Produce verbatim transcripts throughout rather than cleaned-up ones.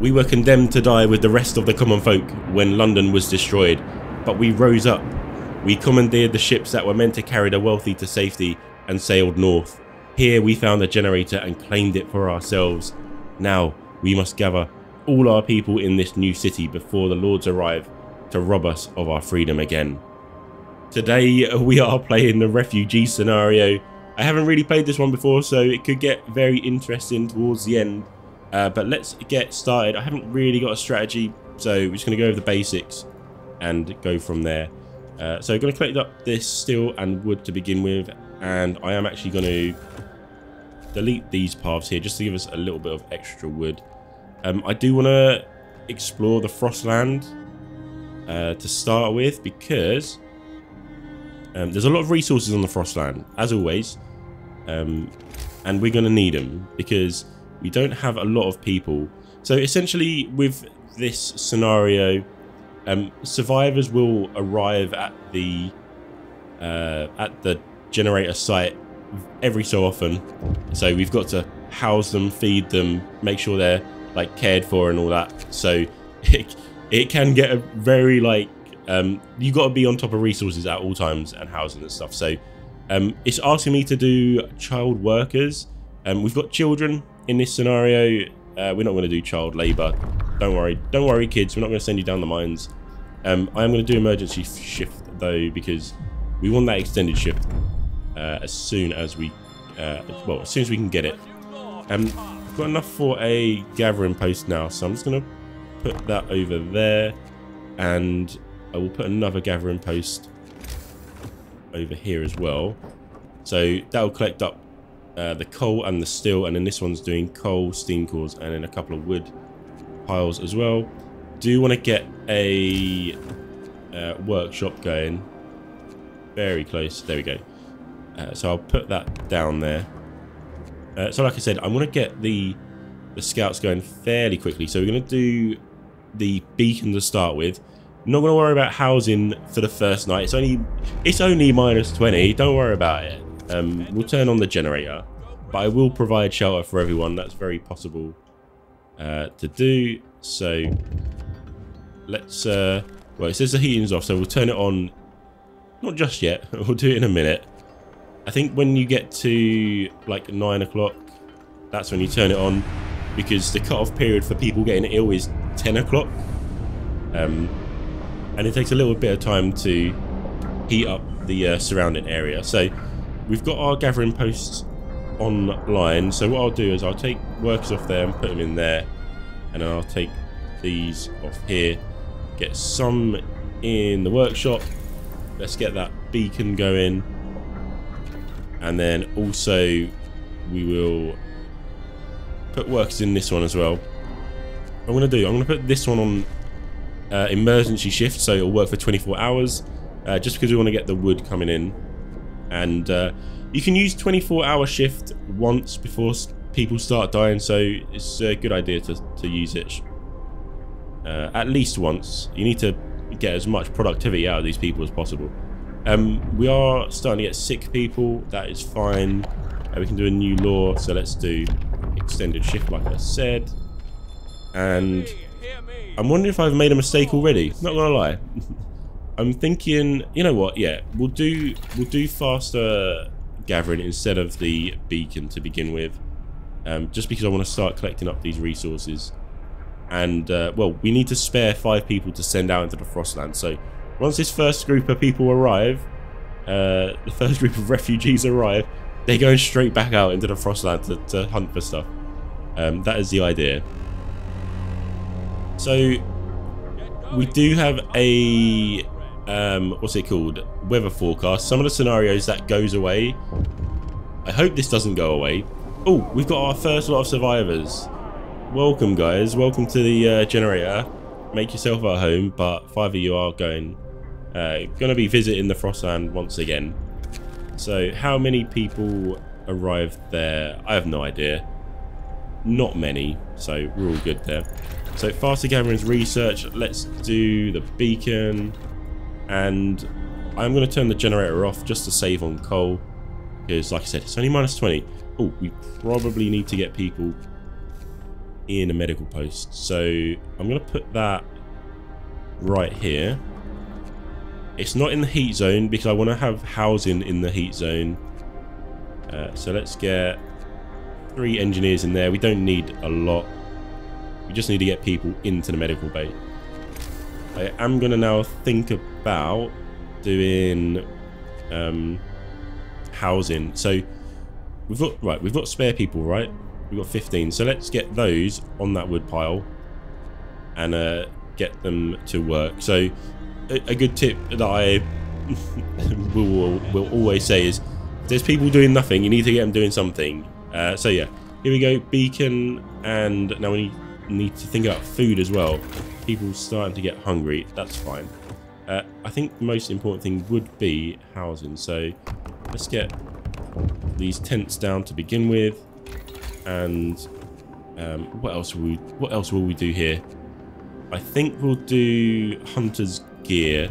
We were condemned to die with the rest of the common folk when London was destroyed, but we rose up. We commandeered the ships that were meant to carry the wealthy to safety and sailed north. Here we found a generator and claimed it for ourselves. Now we must gather all our people in this new city before the lords arrive to rob us of our freedom again. Today we are playing the refugee scenario. I haven't really played this one before, so it could get very interesting towards the end, uh, but let's get started. I haven't really got a strategy, so we're just going to go over the basics and go from there. Uh, so I'm going to collect up this steel and wood to begin with, and I am actually going to delete these paths here just to give us a little bit of extra wood. Um, I do want to explore the Frostland uh, to start with, because um, there's a lot of resources on the Frostland, as always, um, and we're going to need them because we don't have a lot of people. So essentially with this scenario, um, survivors will arrive at the uh, at the generator site every so often, so we've got to house them, feed them, make sure they're like cared for and all that. So it, it can get a very like um you got to be on top of resources at all times and housing and stuff. So um it's asking me to do child workers, and um, we've got children in this scenario. Uh, we're not going to do child labor, don't worry don't worry kids, we're not going to send you down the mines. um I am going to do emergency shift though, because we want that extended shift uh, as soon as we uh, well as soon as we can get it. Um, got enough for a gathering post now, so I'm just gonna put that over there, and I will put another gathering post over here as well, so that'll collect up uh, the coal and the steel, and then this one's doing coal, steam cores, and then a couple of wood piles as well. Do you want to get a uh, workshop going very close? There we go. Uh, so I'll put that down there. Uh, so like I said, I'm going to get the the scouts going fairly quickly. So we're going to do the beacon to start with. Not going to worry about housing for the first night. It's only it's only minus twenty. Don't worry about it. Um, we'll turn on the generator, but I will provide shelter for everyone. That's very possible uh, to do. So let's. Uh, well, it says the heating's off, so we'll turn it on. Not just yet. We'll do it in a minute. I think when you get to like nine o'clock, that's when you turn it on, because the cut-off period for people getting ill is ten o'clock, um, and it takes a little bit of time to heat up the uh, surrounding area. So we've got our gathering posts online, so what I'll do is I'll take workers off there and put them in there, and then I'll take these off here, get some in the workshop. Let's get that beacon going. And then also we will put workers in this one as well. I'm gonna do I'm gonna put this one on uh, emergency shift, so it'll work for twenty-four hours, uh, just because we want to get the wood coming in. And uh, you can use twenty-four hour shift once before people start dying, so it's a good idea to, to use it uh, at least once. You need to get as much productivity out of these people as possible. Um, we are starting to get sick people, that is fine. Uh, we can do a new law, so let's do extended shift like I said. And I'm wondering if I've made a mistake already, not gonna lie. I'm thinking, you know what, yeah, we'll do we'll do faster gathering instead of the beacon to begin with, um, just because I want to start collecting up these resources. And uh, well, we need to spare five people to send out into the Frostland, so once this first group of people arrive, uh, the first group of refugees arrive, they're going straight back out into the Frostland to, to hunt for stuff. Um, that is the idea. So we do have a um, what's it called? Weather forecast. Some of the scenarios that goes away. I hope this doesn't go away. Oh, we've got our first lot of survivors. Welcome, guys. Welcome to the uh, generator. Make yourself at home, but five of you are going. Uh, going to be visiting the Frostland once again. So how many people arrived there? I have no idea. Not many, so we're all good there. So faster gatherings research. Let's do the beacon, and I'm going to turn the generator off just to save on coal, because like I said, it's only minus twenty. Oh, we probably need to get people in a medical post. So I'm going to put that right here. It's not in the heat zone because I want to have housing in the heat zone. Uh, so let's get three engineers in there. We don't need a lot. We just need to get people into the medical bay. I am going to now think about doing um, housing. So we've got, right, we've got spare people, right? We've got fifteen. So let's get those on that wood pile and uh, get them to work. So a, a good tip that I will, will always say is, if there's people doing nothing, you need to get them doing something. Uh, so yeah, here we go, beacon, and now we need, need to think about food as well. People starting to get hungry, that's fine. Uh, I think the most important thing would be housing, so let's get these tents down to begin with, and um, what else will we, what else will we do here? I think we'll do hunter's gear.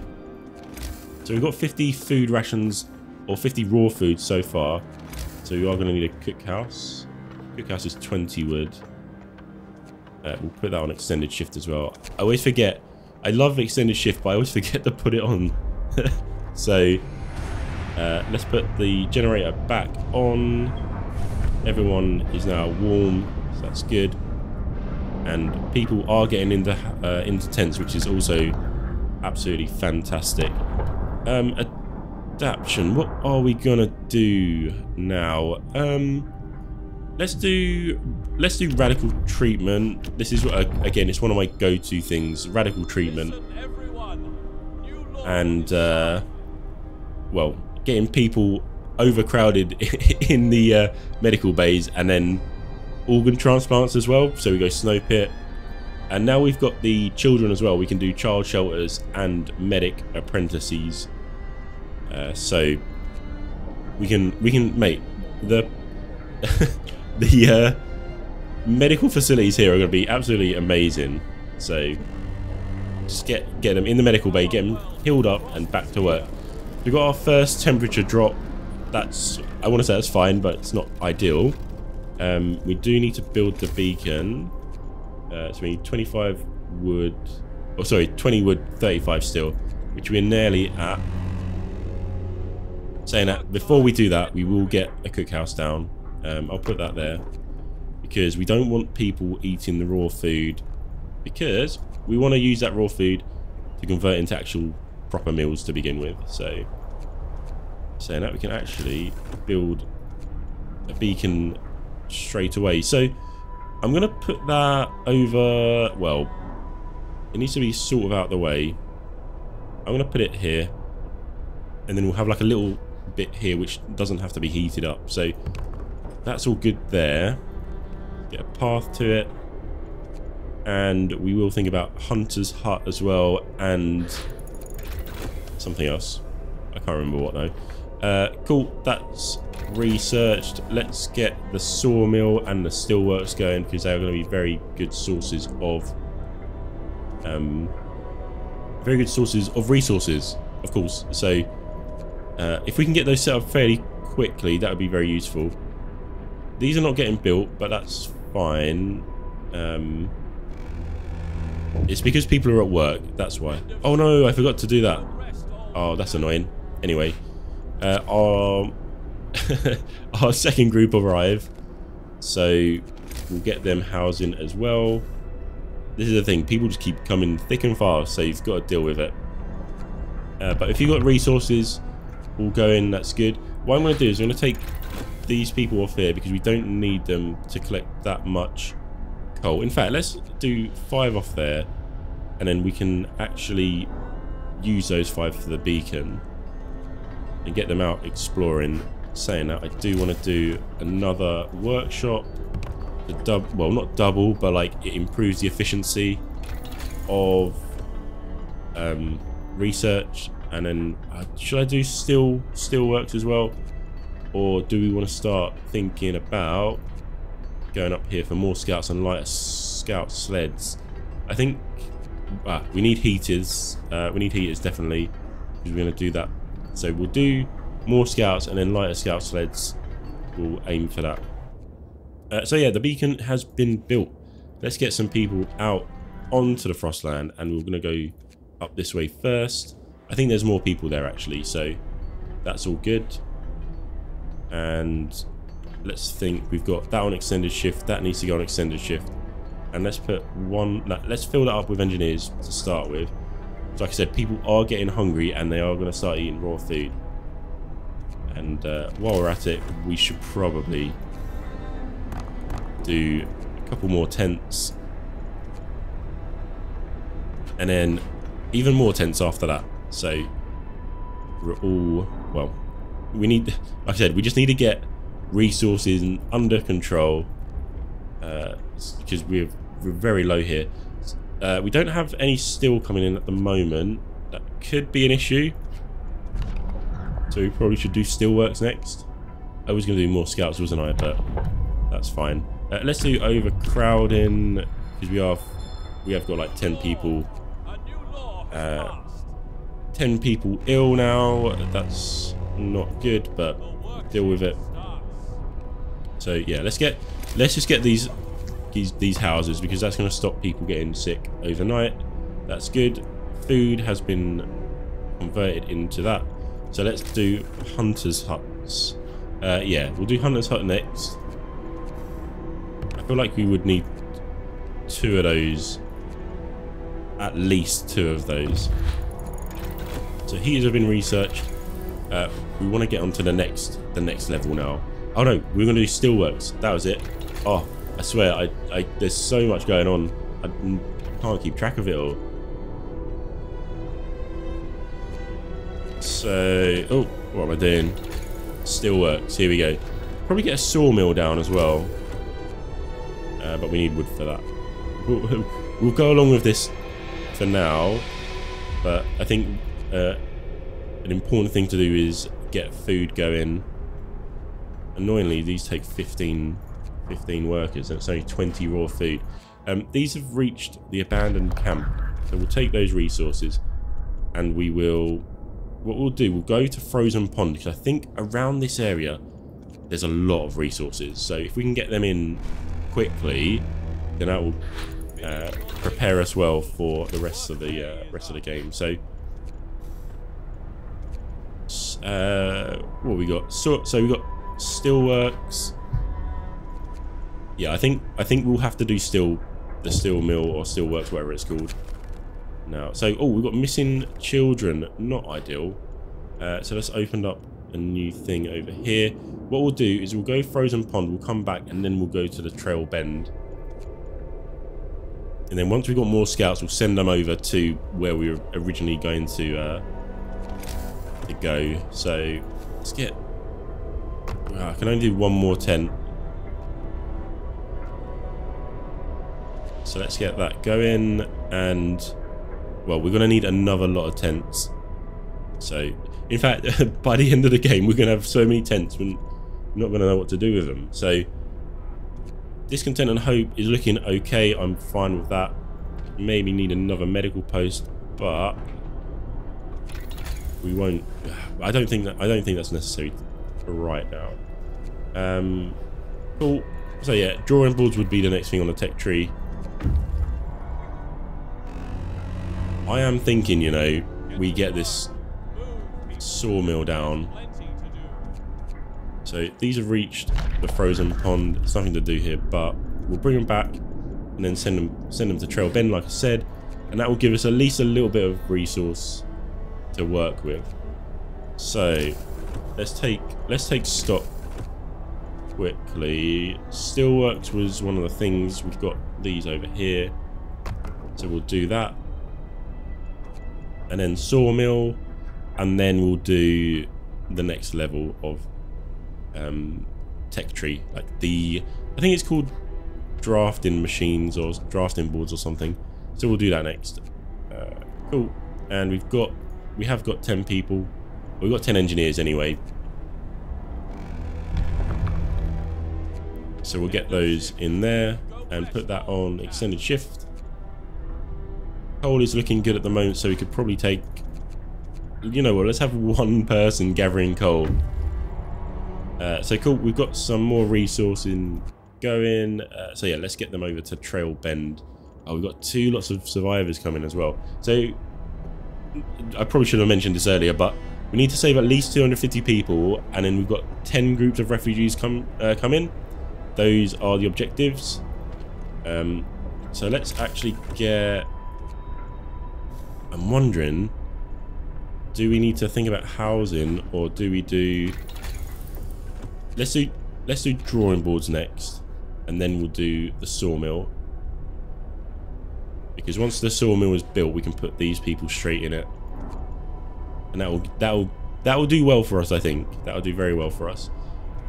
So we've got fifty food rations, or fifty raw food so far. So you are going to need a cookhouse. Cookhouse is twenty wood. Uh, we'll put that on extended shift as well. I always forget. I love extended shift, but I always forget to put it on. So uh, let's put the generator back on. Everyone is now warm, so that's good. And people are getting into uh, into tents, which is also absolutely fantastic. Um, a Adaption. What are we gonna do now? Um, let's do let's do radical treatment. This is uh, again, it's one of my go-to things. Radical treatment, and uh, well, getting people overcrowded in the uh, medical bays, and then organ transplants as well. So we go snow pit, and now we've got the children as well. We can do child shelters and medic apprentices. Uh, so we can we can mate the the uh, medical facilities here are going to be absolutely amazing. So just get get them in the medical bay, get them healed up and back to work. We got our first temperature drop. That's, I want to say that's fine, but it's not ideal. Um, we do need to build the beacon. Uh, so we need twenty-five wood, or sorry, twenty wood, thirty-five steel, which we're nearly at. Saying that, before we do that, we will get a cookhouse down. Um, I'll put that there because we don't want people eating the raw food, because we want to use that raw food to convert into actual proper meals to begin with. So, saying that, we can actually build a beacon straight away. So, I'm going to put that over, well, it needs to be sort of out of the way. I'm going to put it here, and then we'll have like a little bit here which doesn't have to be heated up, so that's all good there. Get a path to it, and we will think about Hunter's Hut as well, and something else, I can't remember what though. Uh, cool, that's researched. Let's get the sawmill and the steelworks going, because they are going to be very good sources of um, very good sources of resources, of course. So Uh, if we can get those set up fairly quickly, that would be very useful. These are not getting built, but that's fine. Um, it's because people are at work, that's why. Oh no, I forgot to do that. Oh, that's annoying. Anyway, uh, our, our second group arrive, so we'll get them housing as well. This is the thing, people just keep coming thick and fast, so you've got to deal with it. Uh, but if you've got resources, all going, that's good. What I'm going to do is I'm going to take these people off here because we don't need them to collect that much coal. In fact, let's do five off there, and then we can actually use those five for the beacon and get them out exploring. Saying that, I do want to do another workshop. The dub, well, not double, but like it improves the efficiency of um, research. And then, uh, should I do steel, steelworks as well? Or do we want to start thinking about going up here for more scouts and lighter scout sleds? I think uh, we need heaters. Uh, we need heaters, definitely, because we're going to do that. So we'll do more scouts and then lighter scout sleds. We'll aim for that. Uh, so yeah, the beacon has been built. Let's get some people out onto the Frostland, and we're going to go up this way first. I think there's more people there actually, so that's all good. And let's think, we've got that on extended shift, that needs to go on extended shift, and let's put one, let's fill that up with engineers to start with. So like I said, people are getting hungry and they are going to start eating raw food. And uh, while we're at it, we should probably do a couple more tents, and then even more tents after that. So we're all, well, we need, like I said, we just need to get resources under control, uh, because we're, we're very low here. Uh, we don't have any steel coming in at the moment. That could be an issue. So we probably should do steelworks next. I was going to do more scouts, wasn't I? But that's fine. Uh, let's do overcrowding, because we are, we have got like ten people. Uh, ten people ill now. That's not good, but deal with it. So yeah, let's get, let's just get these these these houses, because that's going to stop people getting sick overnight. That's good. Food has been converted into that. So let's do hunters' huts. Uh, yeah, we'll do hunters' hut next. I feel like we would need two of those, at least two of those. So heaters have been researched. Uh, we want to get onto the next the next level now. Oh no, we're going to do steelworks. That was it. Oh, I swear, I, I there's so much going on. I can't keep track of it all. So, oh, what am I doing? Steelworks. Here we go. Probably get a sawmill down as well. Uh, but we need wood for that. We'll, we'll go along with this for now. But I think uh, an important thing to do is get food going. Annoyingly, these take fifteen, fifteen workers, and it's only twenty raw food. Um, these have reached the abandoned camp, so we'll take those resources, and we will. What we'll do, we'll go to Frozen Pond, because I think around this area there's a lot of resources. So if we can get them in quickly, then that will uh, prepare us well for the rest of the uh, rest of the game. So. Uh, what have we got? So, so we got. Steelworks. Yeah, I think I think we'll have to do steel, the steel mill or steelworks, whatever it's called. Now, so oh, we've got missing children, not ideal. Uh, so let's open up a new thing over here. What we'll do is we'll go Frozen Pond, we'll come back, and then we'll go to the Trail Bend. And then once we've got more scouts, we'll send them over to where we were originally going to uh, to go. So let's get. I can only do one more tent. So let's get that going, and well, we're going to need another lot of tents. So in fact, by the end of the game, we're going to have so many tents, we're not going to know what to do with them. So discontent and hope is looking okay. I'm fine with that. Maybe need another medical post, but we won't. I don't think that. I don't think that's necessary right now. Um, cool. So yeah, drawing boards would be the next thing on the tech tree. I am thinking, you know, we get this sawmill down. So these have reached the Frozen Pond. There's nothing to do here, but we'll bring them back and then send them send them to Trail Bend, like I said, and that will give us at least a little bit of resource to work with. So Let's take let's take stock quickly. Steelworks was one of the things. We've got these over here, so we'll do that, and then sawmill, and then we'll do the next level of um, tech tree. Like the I think it's called drafting machines or drafting boards or something. So we'll do that next. Uh, cool. And we've got we have got ten people. We've got ten engineers anyway, so we'll get those in there and put that on extended shift. Coal is looking good at the moment, so we could probably take, you know what, let's have one person gathering coal. Uh, so cool, we've got some more resource in going... Uh, so yeah, let's get them over to Trail Bend. Oh, we've got two lots of survivors coming as well. So I probably should have mentioned this earlier, but we need to save at least two hundred fifty people, and then we've got ten groups of refugees come uh, come in. Those are the objectives. Um, so let's actually get... I'm wondering, do we need to think about housing, or do we do... Let's do let's do drawing boards next, and then we'll do the sawmill. Because once the sawmill is built, we can put these people straight in it, and that will that will that will do well for us. I think that will do very well for us.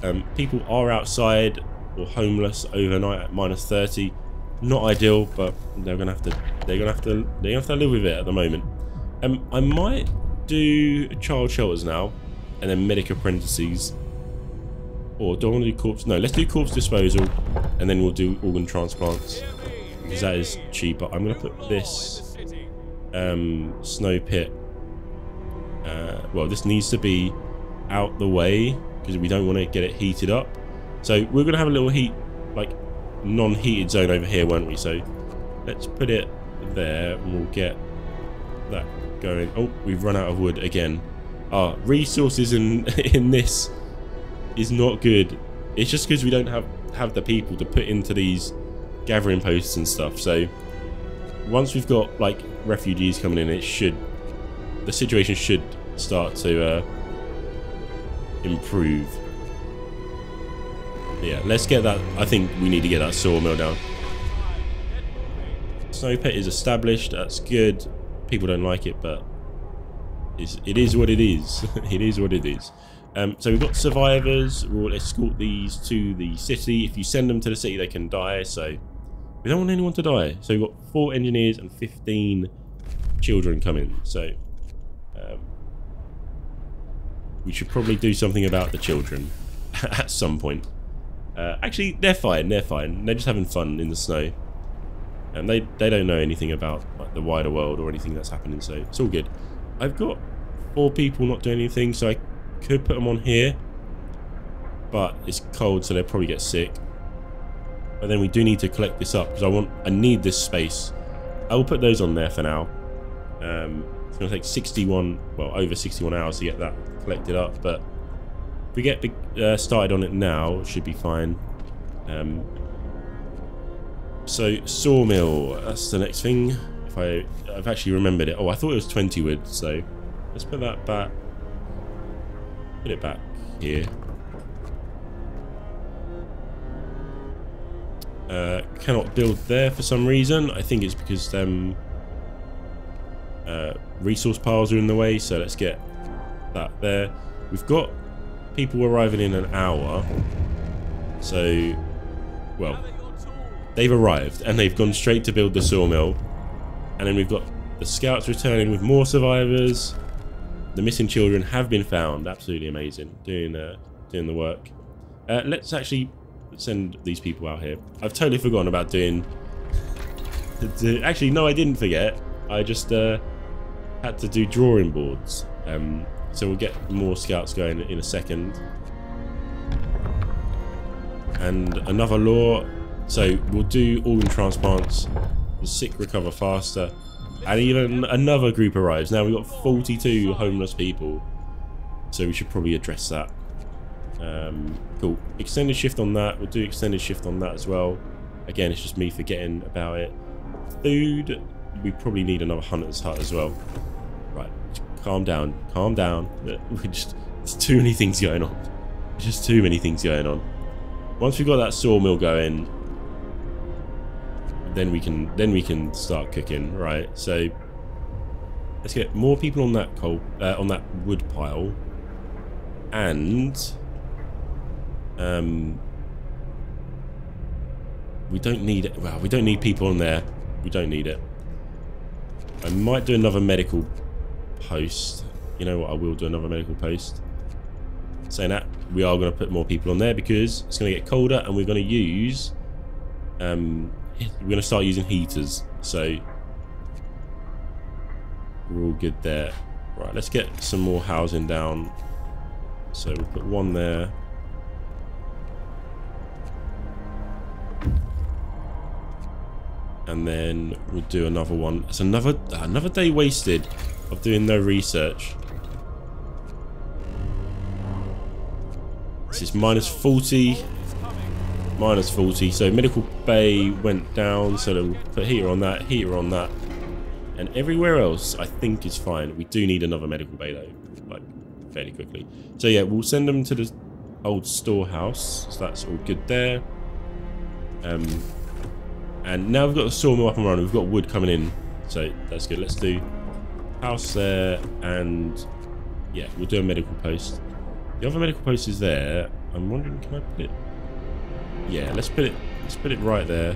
Um, people are outside or homeless overnight at minus thirty. Not ideal, but they're gonna have to they're gonna have to they're gonna have to live with it at the moment. Um, I might do child shelters now, and then medic apprentices. Or do I want to do corpse? No, let's do corpse disposal, and then we'll do organ transplants, because that is cheaper. I'm going to put this um, snow pit. Uh, well, this needs to be out the way, because we don't want to get it heated up. So we're going to have a little heat, like non-heated zone over here, weren't we? So let's put it there, and we'll get that going. Oh, we've run out of wood again. Ah, resources in in this is not good. It's just because we don't have have the people to put into these gathering posts and stuff. So once we've got like refugees coming in, it should the situation should start to uh, improve. Yeah, let's get that. I think we need to get that sawmill down. Snow pit is established. That's good. People don't like it, but it's, it is what it is. It is what it is. Um, so we've got survivors. We'll escort these to the city. If you send them to the city, they can die. So we don't want anyone to die. So we've got four engineers and fifteen children coming. So um, we should probably do something about the children at some point. Uh, actually, they're fine. They're fine. They're just having fun in the snow, and they they don't know anything about like the wider world or anything that's happening. So it's all good. I've got four people not doing anything, so I could put them on here, but it's cold, so they'll probably get sick. But then we do need to collect this up, because I want I need this space. I will put those on there for now. Um, it's going to take sixty-one, well, over sixty-one hours to get that collected up, but if we get uh, started on it now, it should be fine. Um, so sawmill, that's the next thing. If I I've actually remembered it. Oh, I thought it was twenty wood, so let's put that back. Put it back here. Uh, cannot build there for some reason. I think it's because um, uh, resource piles are in the way. So let's get that there. We've got people arriving in an hour. So, well, they've arrived and they've gone straight to build the sawmill. And then we've got the scouts returning with more survivors. The missing children have been found. Absolutely amazing. Doing uh, doing the work. Uh, let's actually send these people out here. I've totally forgotten about doing... Actually, no, I didn't forget. I just uh, had to do drawing boards. Um, so we'll get more scouts going in a second. And another law. So we'll do organ transplants. The sick recover faster. And even another group arrives. Now we've got forty-two homeless people. So we should probably address that. Um, cool. Extended shift on that. We'll do extended shift on that as well. Again, it's just me forgetting about it. Food. We probably need another hunter's hut as well. Right. Calm down. Calm down. We just, there's too many things going on. There's just too many things going on. Once we've got that sawmill going... Then we can then we can start cooking, right? So let's get more people on that coal uh, on that wood pile, and um, we don't need well we don't need people on there. We don't need it. I might do another medical post. You know what? I will do another medical post. Saying that, we are going to put more people on there because it's going to get colder, and we're going to use um. We're going to start using heaters, so we're all good there. Right, let's get some more housing down. So we'll put one there. and then we'll do another one. It's another another day wasted of doing no research. This is minus forty. Minus forty. So Medical Bay went down, so we'll put heater on that, heater on that. And everywhere else I think is fine. We do need another Medical Bay though, like fairly quickly. So yeah, we'll send them to the old storehouse, so that's all good there. Um, and now we've got the sawmill up and running, we've got wood coming in, so that's good. Let's do house there, and yeah, we'll do a medical post. The other medical post is there. I'm wondering, can I put it? Yeah, let's put it. Let's put it right there.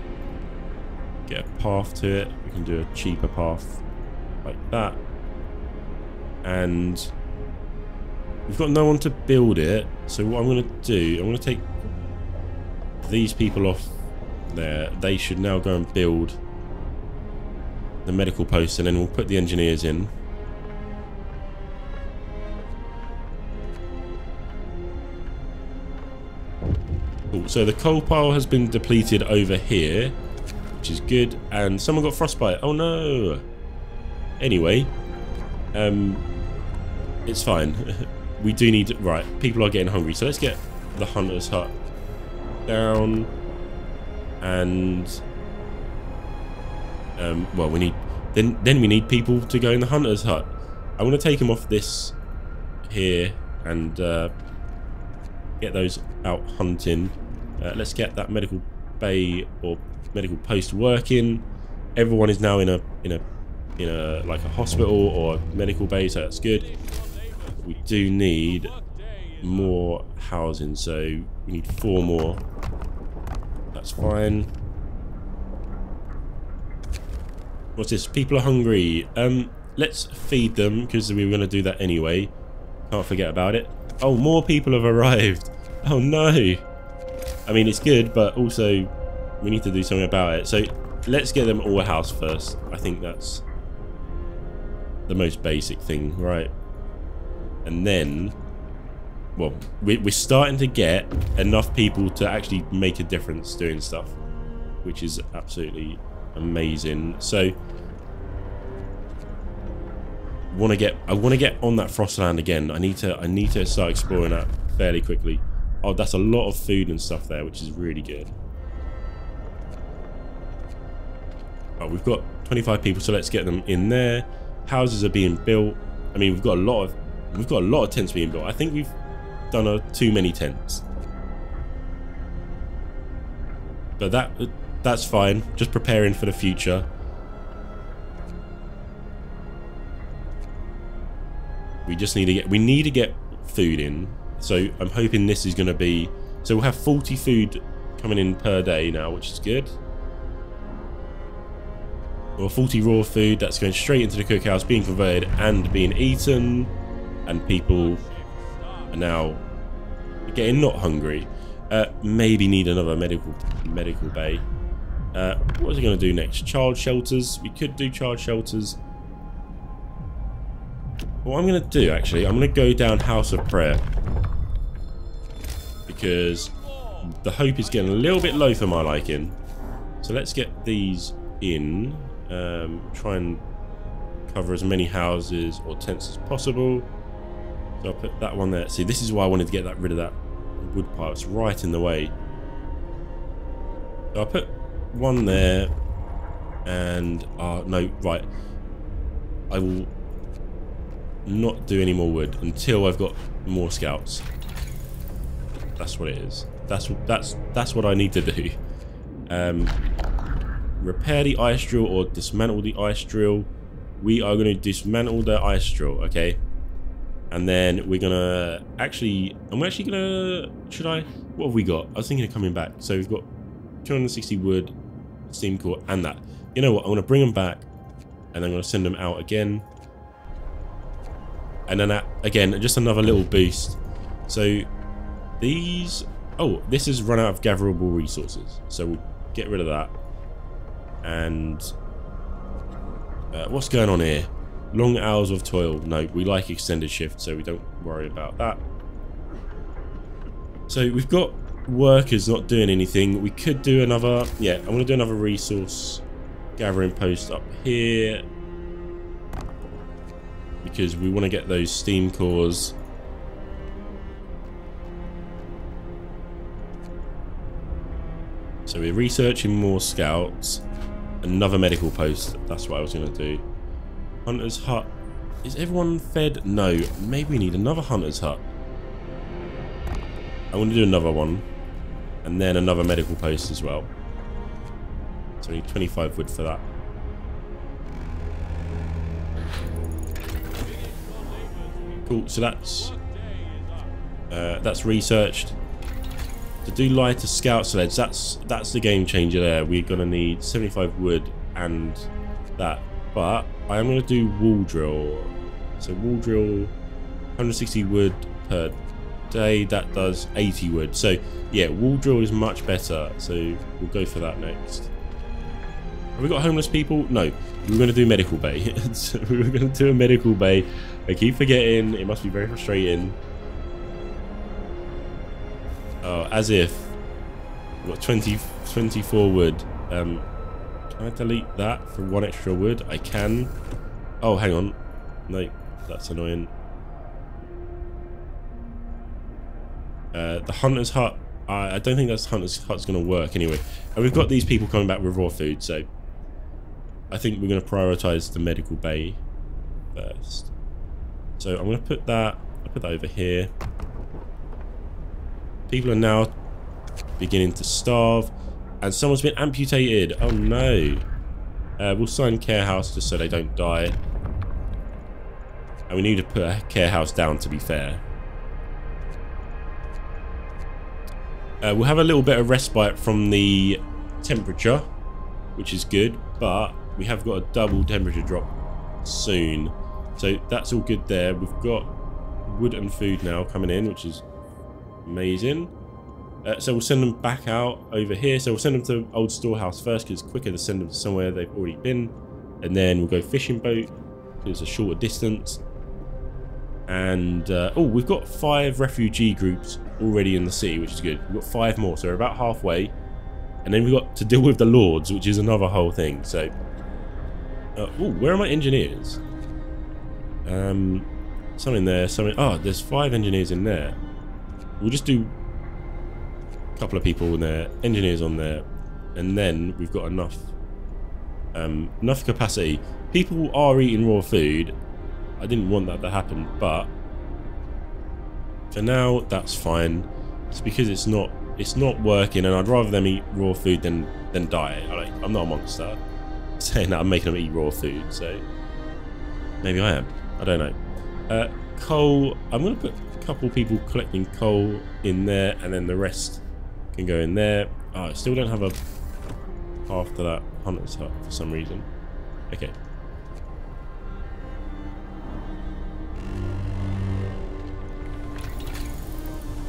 Get a path to it. We can do a cheaper path like that. And we've got no one to build it, so what I'm going to do, I'm going to take these people off there. They should now go and build the medical post, and then we'll put the engineers in. Cool. So the coal pile has been depleted over here, which is good, and someone got frostbite. Oh no! Anyway, um, it's fine. We do need... Right, people are getting hungry, so let's get the hunter's hut down. And um, well, we need then then we need people to go in the hunter's hut. I want to take them off this here and uh, get those out hunting. Uh, let's get that medical bay or medical post working. Everyone is now in a in a in a like a hospital or a medical bay, so that's good. We do need more housing, so we need four more. That's fine. What's this? People are hungry. Um, let's feed them, because we were going to do that anyway. Can't forget about it. Oh, more people have arrived. Oh no. I mean, it's good, but also we need to do something about it. So let's get them all a house first. I think that's the most basic thing, right? And then... well, we're starting to get enough people to actually make a difference doing stuff, which is absolutely amazing. So, want to get? I want to get on that Frostland again. I need to. I need to start exploring that fairly quickly. Oh, that's a lot of food and stuff there, which is really good. Oh, we've got twenty-five people, so let's get them in there. Houses are being built. I mean, we've got a lot of. We've got a lot of tents being built. I think we've done a, too many tents, but that that's fine. Just preparing for the future. We just need to get we need to get food in, so I'm hoping this is going to be, so we'll have forty food coming in per day now, which is good. Well, forty raw food that's going straight into the cookhouse, being converted and being eaten, and people are now getting not hungry. Uh, maybe need another medical medical bay. Uh, what was I going to do next? Child shelters. We could do child shelters. What I'm going to do, actually, I'm going to go down House of Prayer, because the hope is getting a little bit low for my liking. So let's get these in. Um, try and cover as many houses or tents as possible. So I'll put that one there. See, this is why I wanted to get that rid of that wood pile. It's right in the way. So I'll put one there. And, uh, no, right. I will not do any more wood until I've got more scouts. That's what it is. That's, that's, that's what I need to do. Um, repair the ice drill or dismantle the ice drill. We are going to dismantle the ice drill, okay? And then we're gonna actually, I'm actually gonna, should I, what have we got? I was thinking of coming back. So we've got two hundred sixty wood, steam core, and that. You know what, I'm gonna bring them back, and I'm gonna send them out again. And then that, again, just another little boost. So these, oh, this has run out of gatherable resources. So we'll get rid of that. And uh, what's going on here? Long hours of toil. No, we like extended shift, so we don't worry about that. So we've got workers not doing anything. We could do another... yeah, I'm going to do another resource gathering post up here, because we want to get those steam cores. So we're researching more scouts. Another medical post, that's what I was going to do. Hunter's hut. Is everyone fed? No. Maybe we need another hunter's hut. I want to do another one. And then another medical post as well. So we need twenty-five wood for that. Cool, so that's uh, that's researched. To do lighter scout sleds, that's that's the game changer there. We're gonna need seventy-five wood and that. But I am gonna do wall drill. So wall drill, one hundred sixty wood per day. That does eighty wood. So yeah, wall drill is much better. So we'll go for that next. Have we got homeless people? No. We were gonna do medical bay. So we were gonna do a medical bay. I keep forgetting. It must be very frustrating. Oh, as if. We've got twenty, twenty-four wood. Um, can I delete that for one extra wood? I can. Oh, hang on. No, that's annoying. Uh, the hunter's hut. I, I don't think that's hunter's hut's going to work anyway. And we've got these people coming back with raw food, so I think we're going to prioritise the medical bay first. So I'm going to put that. I'll put that over here. People are now beginning to starve, and someone's been amputated. Oh no! Uh, we'll sign care house just so they don't die. And we need to put a care house down, to be fair. Uh, we'll have a little bit of respite from the temperature, which is good, but we have got a double temperature drop soon. So that's all good there. We've got wood and food now coming in, which is amazing. Uh, so we'll send them back out over here. So we'll send them to old storehouse first, because it's quicker to send them to somewhere they've already been. And then we'll go fishing boat, because it's a shorter distance. And uh, oh, we've got five refugee groups already in the city, which is good. We've got five more, so we're about halfway. And then we've got to deal with the lords, which is another whole thing. So uh, oh, where are my engineers? Um, some in there, some in, oh, there's five engineers in there. We'll just do a couple of people in there, engineers on there, and then we've got enough um, enough capacity. People are eating raw food. I didn't want that to happen, but for now that's fine. It's because it's not it's not working, and I'd rather them eat raw food than than die. I like, I'm not a monster saying that. I'm making them eat raw food, so maybe I am. I don't know. Uh, coal. I'm gonna put couple people collecting coal in there, and then the rest can go in there. Oh, I still don't have a path to that hunter's hut for some reason. Okay.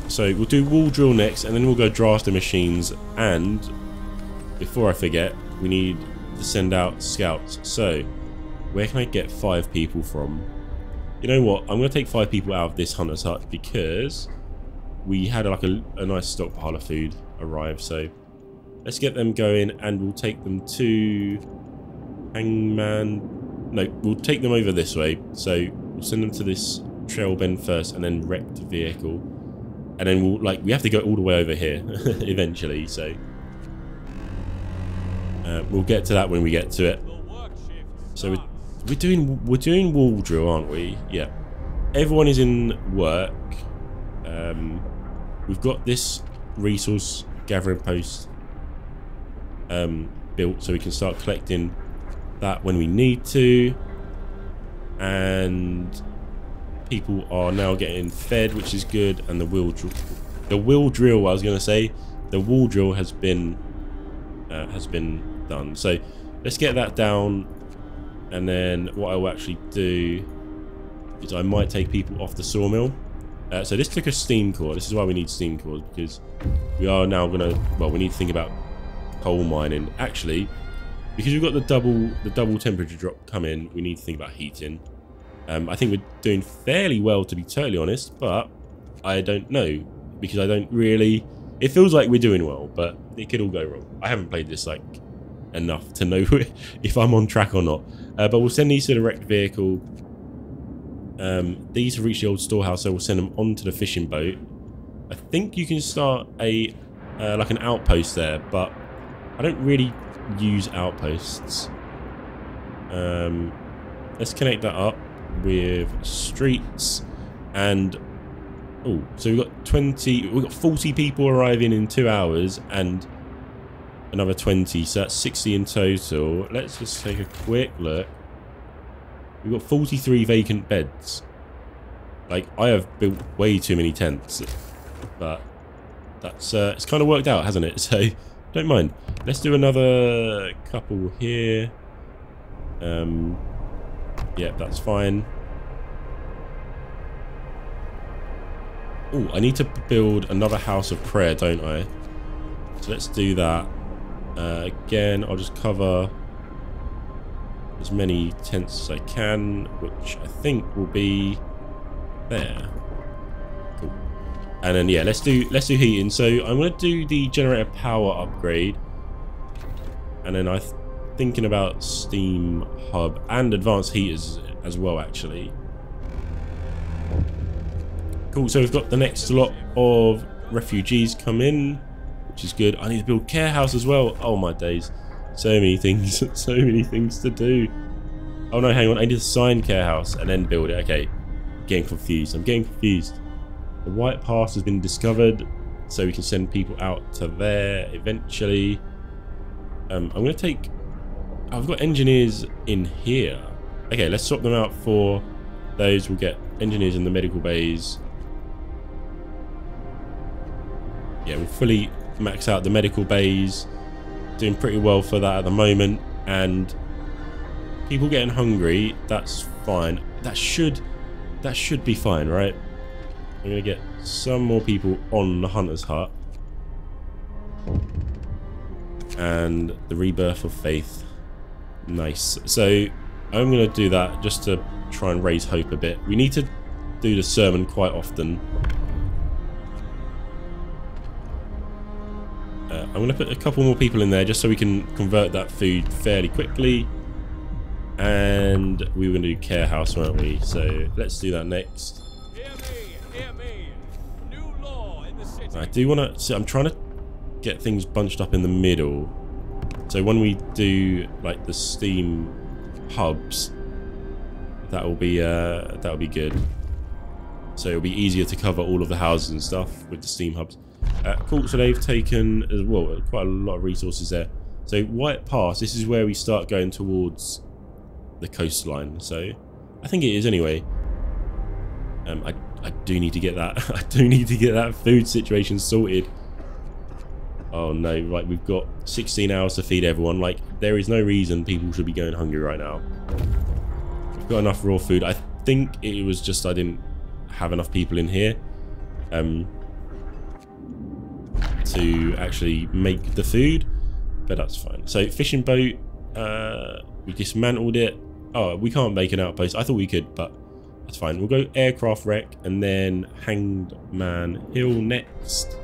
So we'll do wall drill next, and then we'll go draft the machines, and before I forget, we need to send out scouts. So where can I get five people from? You know what, I'm going to take five people out of this hunter's hut, because we had like a, a nice stockpile of food arrive. So let's get them going, and we'll take them to Hangman. No, we'll take them over this way. So we'll send them to this Trail Bend first, and then wrecked vehicle. And then we'll, like, we have to go all the way over here eventually. So uh, we'll get to that when we get to it. So we're We're doing we're doing wall drill, aren't we? Yeah. Everyone is in work. Um, we've got this resource gathering post um, built, so we can start collecting that when we need to. And people are now getting fed, which is good. And the wheel drill, the wheel drill. I was going to say the wall drill has been uh, has been done. So let's get that down. And then what I will actually do is I might take people off the sawmill. Uh, so this took a steam core. This is why we need steam cores, because we are now going to, well, we need to think about coal mining. Actually, because we've got the double the double temperature drop come in, we need to think about heating. Um, I think we're doing fairly well, to be totally honest, but I don't know, because I don't really, it feels like we're doing well, but it could all go wrong. I haven't played this like enough to know if I'm on track or not. Uh, but we'll send these to the wrecked vehicle. Um, these have reached the old storehouse, so we'll send them onto the fishing boat. I think you can start a uh, like an outpost there, but I don't really use outposts. Um, let's connect that up with streets, and oh, so we've got twenty, we've got forty people arriving in two hours, and another twenty, so that's sixty in total. Let's just take a quick look. We've got forty-three vacant beds. Like, I have built way too many tents, but that's uh, it's kind of worked out, hasn't it? So don't mind. Let's do another couple here. Um, yeah, that's fine. Oh, I need to build another house of prayer, don't I? So let's do that. Uh, again, I'll just cover as many tents as I can, which I think will be there. Cool. And then yeah, let's do let's do heating. So I'm gonna do the generator power upgrade, and then I'm th thinking about steam hub and advanced heaters as well, actually. Cool. So we've got the next lot of refugees come in, which is good. I need to build care house as well. Oh my days. So many things, so many things to do. Oh no, hang on, I need to sign care house and then build it. Okay, I'm getting confused, I'm getting confused. The White Pass has been discovered, so we can send people out to there eventually. Um, I'm gonna take, I've got engineers in here. Okay, let's swap them out for those. We'll get engineers in the medical bays. Yeah, we'll fully max out the medical bays. Doing pretty well for that at the moment, and people getting hungry, that's fine. That should that should be fine, right? I'm gonna get some more people on the hunter's hut. And the rebirth of faith. Nice. So I'm gonna do that just to try and raise hope a bit. We need to do the sermon quite often. Uh, I'm going to put a couple more people in there just so we can convert that food fairly quickly. And we were going to do care house, weren't we? So let's do that next. Hear me, hear me. New law in the city. I do want to... So I'm trying to get things bunched up in the middle. So when we do like the steam hubs, that will be uh, that will be good. So it'll be easier to cover all of the houses and stuff with the steam hubs. Uh, cool, so they've taken as well quite a lot of resources there. So White Pass, this is where we start going towards the coastline. So I think it is anyway. Um, I I do need to get that. I do need to get that food situation sorted. Oh no! Like, we've got sixteen hours to feed everyone. Like, there is no reason people should be going hungry right now. We've got enough raw food. I think it was just I didn't have enough people in here. Um. To actually make the food, but that's fine. So fishing boat, uh, we dismantled it. Oh, we can't make an outpost. I thought we could, but that's fine. We'll go aircraft wreck and then Hanged Man Hill next,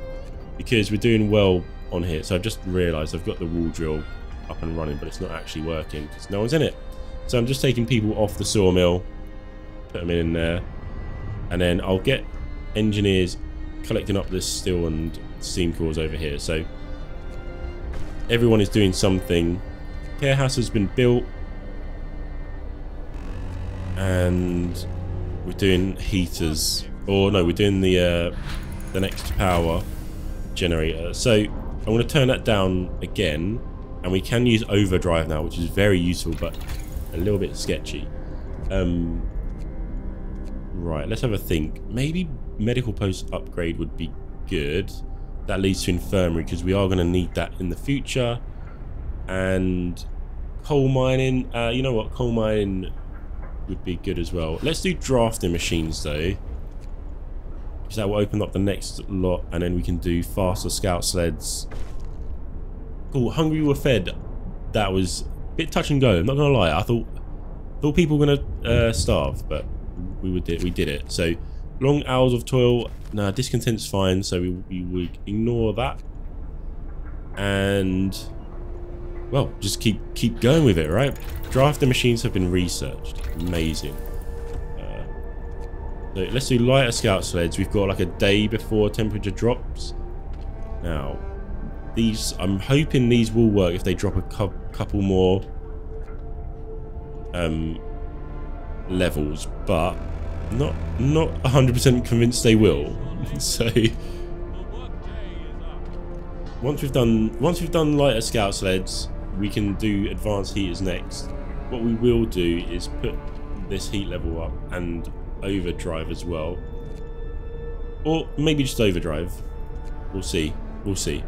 because we're doing well on here. So I've just realized I've got the wall drill up and running, but it's not actually working because no one's in it. So I'm just taking people off the sawmill, put them in there, and then I'll get engineers collecting up this steel and steam cores over here. So everyone is doing something. Care house has been built, and we're doing heaters, or no, we're doing the uh, the next power generator. So I'm going to turn that down again, and we can use overdrive now, which is very useful but a little bit sketchy. Um, right, let's have a think. Maybe medical post upgrade would be good. That leads to infirmary, because we are going to need that in the future. And coal mining, uh, you know what, coal mining would be good as well. Let's do drafting machines though, because that will open up the next lot, and then we can do faster scout sleds. Cool. Hungry were fed. That was a bit touch and go, I'm not gonna lie. I thought thought people were gonna uh, starve, but we would we did it. So long hours of toil. Nah, discontent's fine, so we, we would ignore that. And well, just keep keep going with it, right? Drafter machines have been researched. Amazing. Uh, so let's do lighter scout sleds. We've got like a day before temperature drops. Now, these, I'm hoping these will work if they drop a cu couple more um, levels, but not not one hundred percent convinced they will. So once we've done once we've done lighter scout sleds, we can do advanced heaters next. What we will do is put this heat level up and overdrive as well, or maybe just overdrive. We'll see. We'll see.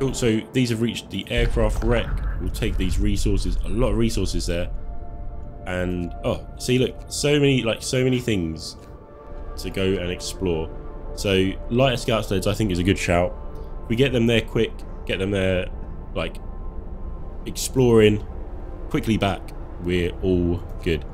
Cool, so these have reached the aircraft wreck. We'll take these resources. A lot of resources there. And oh, see, look, so many like so many things to go and explore. So lighter scout sleds, I think, is a good shout. We get them there quick, get them there like exploring quickly back. We're all good.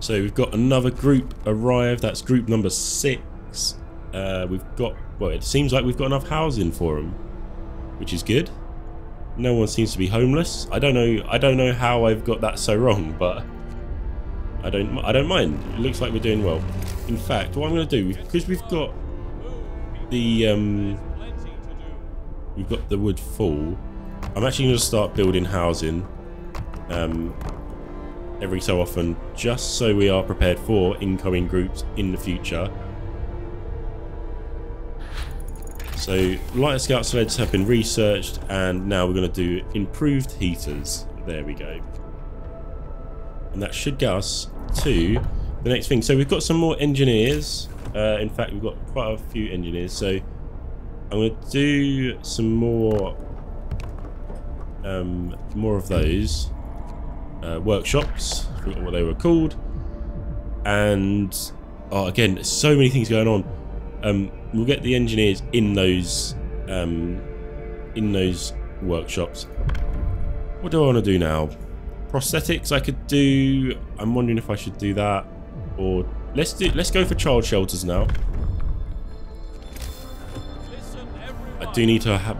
So we've got another group arrived. That's group number six. Uh, we've got, well, it seems like we've got enough housing for them, which is good. No one seems to be homeless. I don't know. I don't know how I've got that so wrong, but I don't. I don't mind. It looks like we're doing well. In fact, what I'm going to do, because we've got the um, we've got the wood full, I'm actually going to start building housing um, every so often, just so we are prepared for incoming groups in the future. So lighter scout sleds have been researched, and now we're going to do improved heaters. There we go. And that should get us to the next thing. So we've got some more engineers. Uh, in fact, we've got quite a few engineers. So I'm going to do some more, um, more of those uh, workshops. I forgot what they were called. And oh, again, so many things going on. Um, we'll get the engineers in those um, in those workshops. What do I want to do now? Prosthetics I could do. I'm wondering if I should do that, or let's do let's go for child shelters now. I do need to have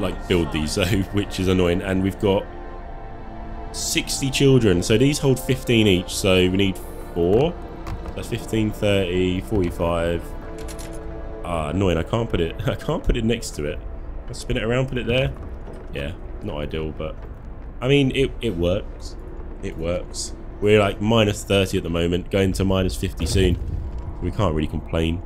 like build these though, which is annoying, and we've got sixty children, so these hold fifteen each, so we need four. That's fifteen, thirty, forty-five. Ah, annoying. I can't put it. I can't put it next to it. I'll spin it around, put it there. Yeah, not ideal, but I mean, it it works. It works. We're like minus thirty at the moment, going to minus fifty soon. We can't really complain.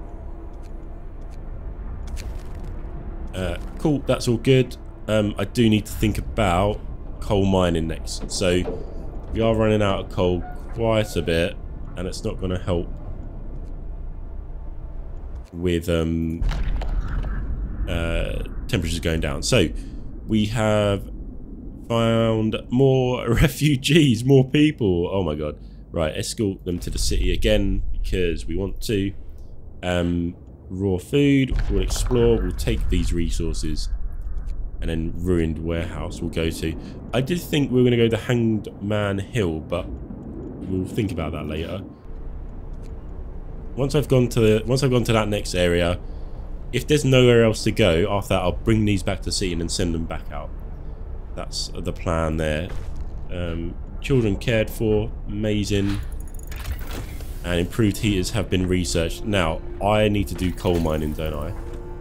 Uh, cool. That's all good. Um, I do need to think about coal mining next. So we are running out of coal quite a bit, and it's not going to help with um uh temperatures going down. So we have found more refugees, more people. Oh my god. Right, escort them to the city again because we want to. Um raw food, we'll explore, we'll take these resources, and then ruined warehouse we'll go to. I did think we were gonna go to Hanged Man Hill, but we'll think about that later. Once I've gone to the, once I've gone to that next area, if there's nowhere else to go after that, I'll bring these back to sea and then send them back out. That's the plan there. Um, children cared for, amazing, and improved heaters have been researched. Now I need to do coal mining, don't I?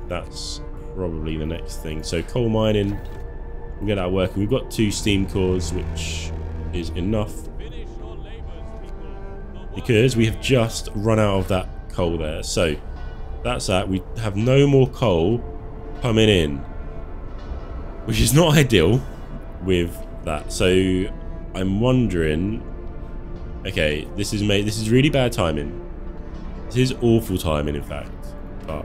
That's probably the next thing. So coal mining, we'll get that working. We've got two steam cores, which is enough, because we have just run out of that coal there. So that's that. We have no more coal coming in, which is not ideal with that. So I'm wondering, okay, this is made, this is really bad timing. This is awful timing, in fact, but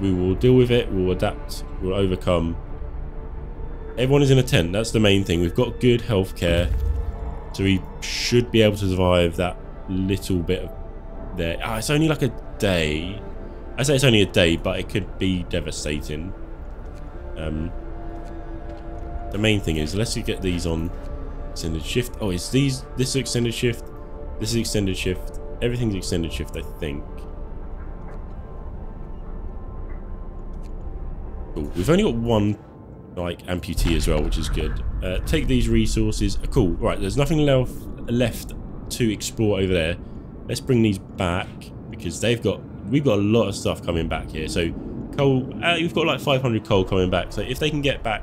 we will deal with it. We'll adapt, we'll overcome. Everyone is in a tent. That's the main thing. We've got good healthcare, so we should be able to survive that little bit of there. Ah, it's only like a day. I say it's only a day, but it could be devastating. Um, the main thing is, let's get these on extended shift. Oh, it's these. This is extended shift. This is extended shift. Everything's extended shift, I think. Cool. We've only got one, like, amputee as well, which is good. Uh, take these resources. Cool. Right, there's nothing left left to explore over there. Let's bring these back, because they've got... We've got a lot of stuff coming back here. So, coal... Uh, we've got, like, five hundred coal coming back. So, if they can get back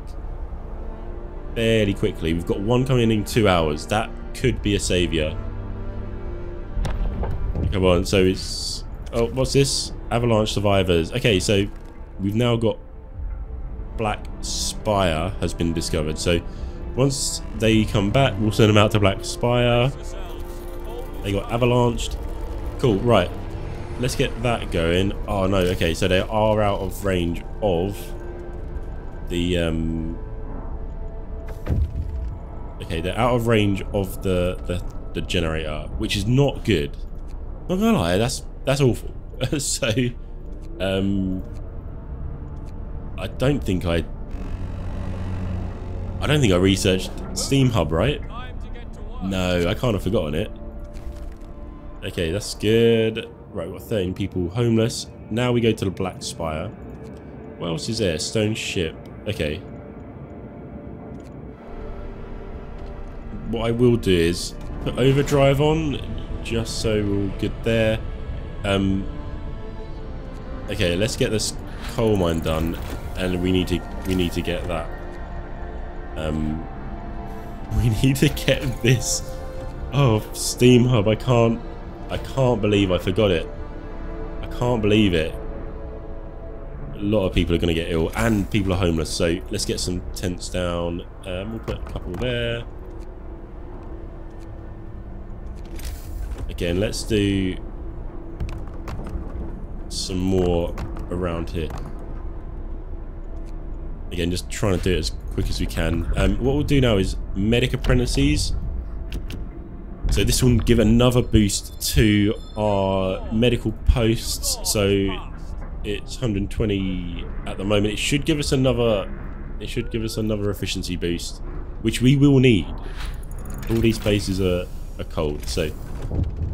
fairly quickly... We've got one coming in in two hours. That could be a saviour. Come on. So, it's... Oh, what's this? Avalanche survivors. Okay, so... We've now got Black Spire has been discovered. So once they come back, we'll send them out to Black Spire. They got avalanched. Cool, right. Let's get that going. Oh no, okay, so they are out of range of the um Okay, they're out of range of the the, the generator, which is not good. I'm not gonna lie, that's that's awful. So um I don't think I... I don't think I researched Steam Hub, right? No, I kind of forgotten it. Okay, that's good. Right, we've got thirteen people homeless. Now we go to the Black Spire. What else is there? Stone Ship. Okay. What I will do is put Overdrive on, just so we're all good there. Um, okay, let's get this coal mine done. And we need to we need to get that. Um, we need to get this. Oh, Steam Hub! I can't. I can't believe I forgot it. I can't believe it. A lot of people are going to get ill, and people are homeless. So let's get some tents down. Um, we'll put a couple there. Again, let's do some more around here. Again, just trying to do it as quick as we can. Um, what we'll do now is medic apprentices. So this will give another boost to our medical posts. So it's one hundred twenty at the moment. It should give us another. It should give us another efficiency boost, which we will need. All these places are, are cold. So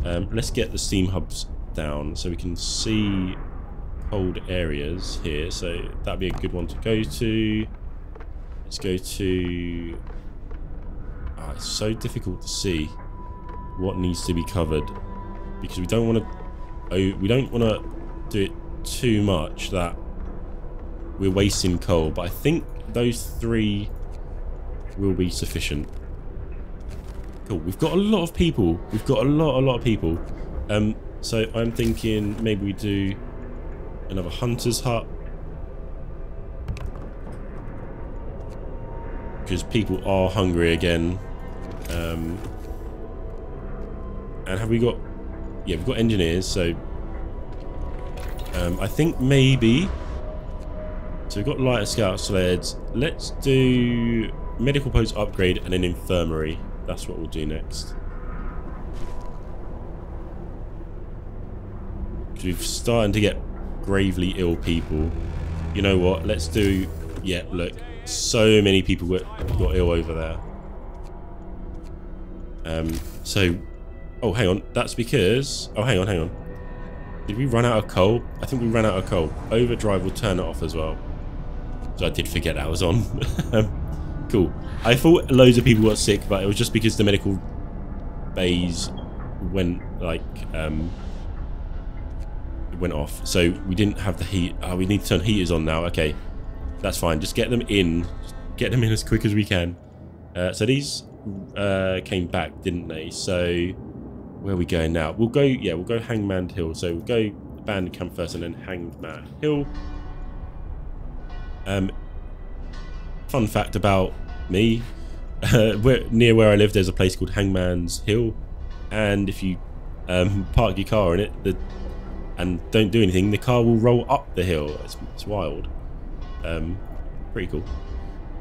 um, let's get the steam hubs down so we can see cold areas here, so that'd be a good one to go to. Let's go to... Ah, it's so difficult to see what needs to be covered, because we don't want to... Oh, we don't want to do it too much that we're wasting coal, but I think those three will be sufficient. Cool. We've got a lot of people. We've got a lot, a lot of people. Um, so I'm thinking maybe we do another hunter's hut, because people are hungry again. Um, and have we got... Yeah, we've got engineers, so... Um, I think maybe... So we've got lighter scout sleds. Let's do medical post upgrade and an infirmary. That's what we'll do next. Because we've started to get gravely ill people. You know what, let's do... Yeah, look, so many people got, got ill over there. Um, so... Oh, hang on, that's because... Oh, hang on, hang on. Did we run out of coal? I think we ran out of coal. Overdrive will turn it off as well. So I did forget that was on. Cool. I thought loads of people got sick, but it was just because the medical bays went, like, um... went off, so we didn't have the heat. Oh, we need to turn heaters on now. Okay, that's fine. Just get them in, just get them in as quick as we can. Uh, so these uh, came back, didn't they? So where are we going now? We'll go. Yeah, we'll go Hanged Man Hill. So we'll go Bandit Camp first, and then Hanged Man Hill. Um, fun fact about me: uh, where, near where I live, there's a place called Hanged Man's Hill, and if you um, park your car in it, the and don't do anything, the car will roll up the hill. It's, it's wild. Um, pretty cool.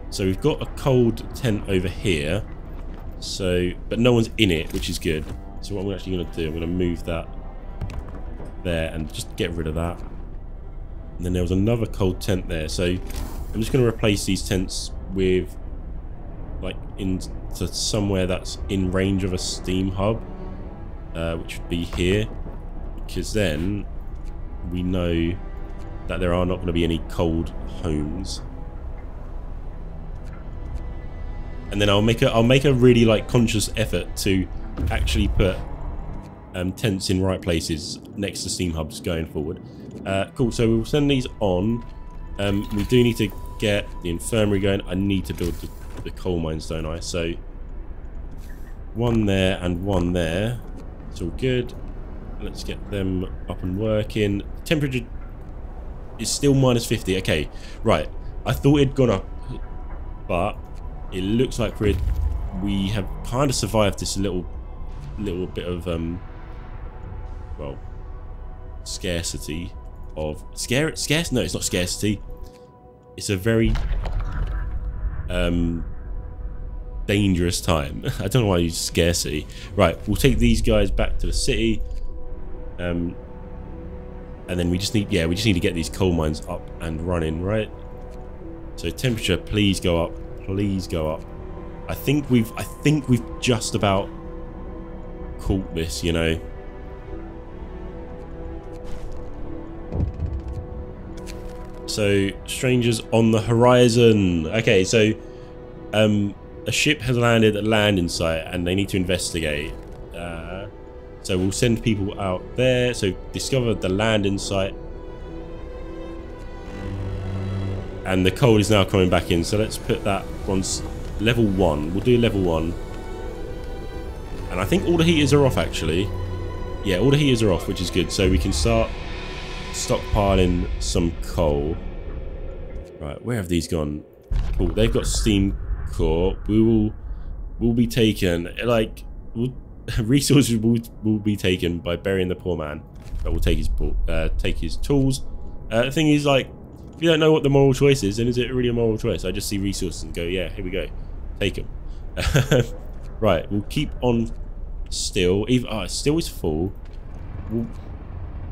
So we've got a cold tent over here. So, but no one's in it, which is good. So what I'm actually going to do, I'm going to move that there and just get rid of that. And then there was another cold tent there. So I'm just going to replace these tents with, like, into somewhere that's in range of a steam hub, uh, which would be here. Because then we know that there are not going to be any cold homes. And then I'll make a I'll make a really like conscious effort to actually put um, tents in right places next to steam hubs going forward. Uh, cool. So we'll send these on. Um, we do need to get the infirmary going. I need to build the, the coal mines, don't I? So one there and one there. It's all good. Let's get them up and working. Temperature is still minus fifty. Okay, right. I thought it'd gone up, but it looks like we're, we have kind of survived this little little bit of um well scarcity of scare scarce no it's not scarcity it's a very um dangerous time. I don't know why I use scarcity. Right, we'll take these guys back to the city, um and then we just need yeah we just need to get these coal mines up and running, right? So temperature, please go up. Please go up. I think we've I think we've just about caught this, you know. So strangers on the horizon. Okay, so um a ship has landed at Landing Site and they need to investigate. Uh, so we'll send people out there. So discover the Landing Site. And the cold is now coming back in, so let's put that on level one. We'll do level one. And I think all the heaters are off, actually. Yeah, all the heaters are off, which is good. So we can start stockpiling some coal. Right, where have these gone? Cool, they've got steam core. We will will be taken. Like, we'll, resources will, will be taken by burying the poor man. But we'll take his, uh, take his tools. Uh, the thing is, like, if you don't know what the moral choice is, then is it really a moral choice? I just see resources and go, yeah, here we go. Take them. Right, we'll keep on still. Even, oh, still is full. We'll,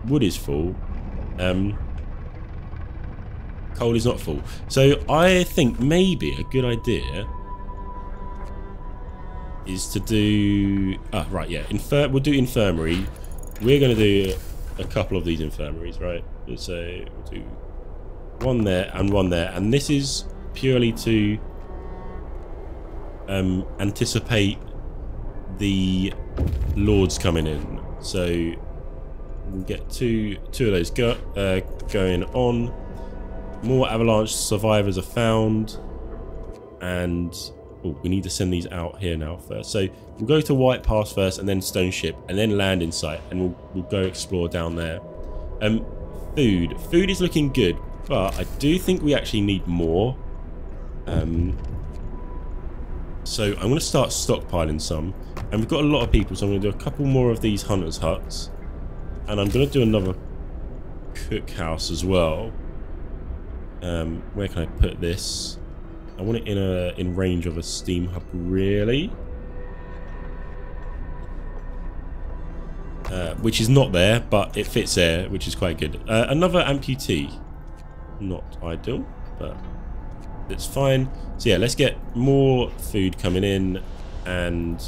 wood is full. Um, coal is not full. So I think maybe a good idea is to do... Ah, oh, right, yeah. Infir we'll do infirmary. We're going to do a couple of these infirmaries, right? So we'll do... one there and one there, and this is purely to um, anticipate the lords coming in. So we'll get two two of those go, uh, going on. More avalanche survivors are found, and oh, we need to send these out here now first. So we'll go to White Pass first, and then Stone Ship, and then Landing Site, and we'll we'll go explore down there. Um, food, food is looking good. But I do think we actually need more. Um, so I'm going to start stockpiling some. And we've got a lot of people, so I'm going to do a couple more of these hunters' huts. And I'm going to do another cookhouse as well. Um, where can I put this? I want it in a in range of a steam hub, really. Uh, which is not there, but it fits there, which is quite good. Uh, another amputee. Not ideal, but it's fine. So yeah, let's get more food coming in, and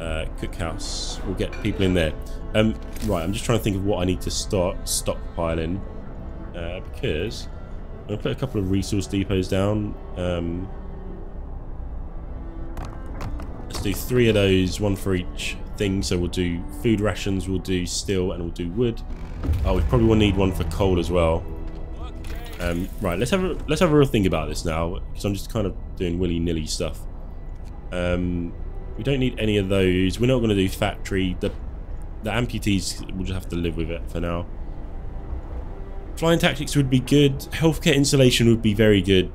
uh, cookhouse. We'll get people in there. Um, right, I'm just trying to think of what I need to start stockpiling, uh, because I'm gonna put a couple of resource depots down. Um, let's do three of those, one for each thing. So we'll do food rations, we'll do steel, and we'll do wood. Oh, we probably will need one for coal as well. Um, right, let's have a let's have a real think about this now, because I'm just kind of doing willy-nilly stuff. Um, we don't need any of those. We're not going to do factory. The the amputees, we'll just have to live with it for now. Flying tactics would be good. Healthcare insulation would be very good.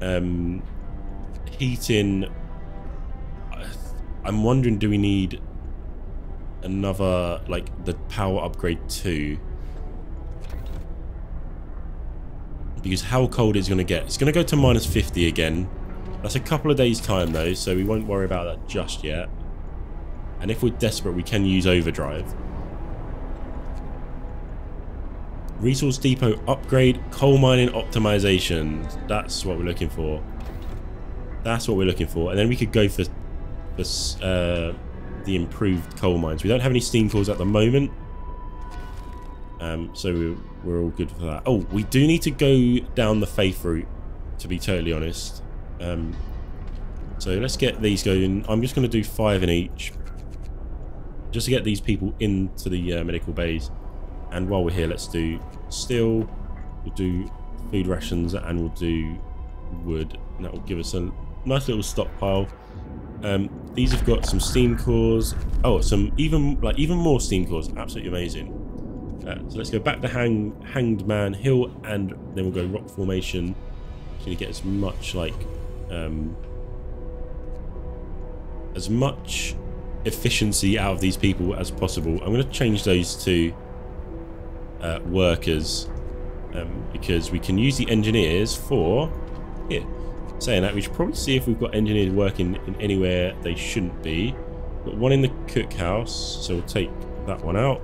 Um, heating. I'm wondering, do we need another, like the power upgrade too? Because how cold is it going to get? It's going to go to minus fifty again. That's a couple of days time though, so we won't worry about that just yet. And if we're desperate, we can use overdrive. Resource depot upgrade, coal mining optimization. That's what we're looking for. That's what we're looking for. And then we could go for, for uh, the improved coal mines. We don't have any steam cores at the moment. Um, so we'll we're all good for that. Oh, we do need to go down the faith route, to be totally honest. Um, so let's get these going. I'm just going to do five in each, just to get these people into the uh, medical bays. And while we're here, let's do steel, we'll do food rations, and we'll do wood. And that will give us a nice little stockpile. Um, these have got some steam cores. Oh, some even like even more steam cores. Absolutely amazing. Uh, so let's go back to hang, Hanged Man Hill, and then we'll go Rock Formation. Just gonna get as much like um, as much efficiency out of these people as possible. I'm gonna change those to uh, workers um, because we can use the engineers for here. Saying that, we should probably see if we've got engineers working in anywhere they shouldn't be. Got one in the cookhouse, so we'll take that one out.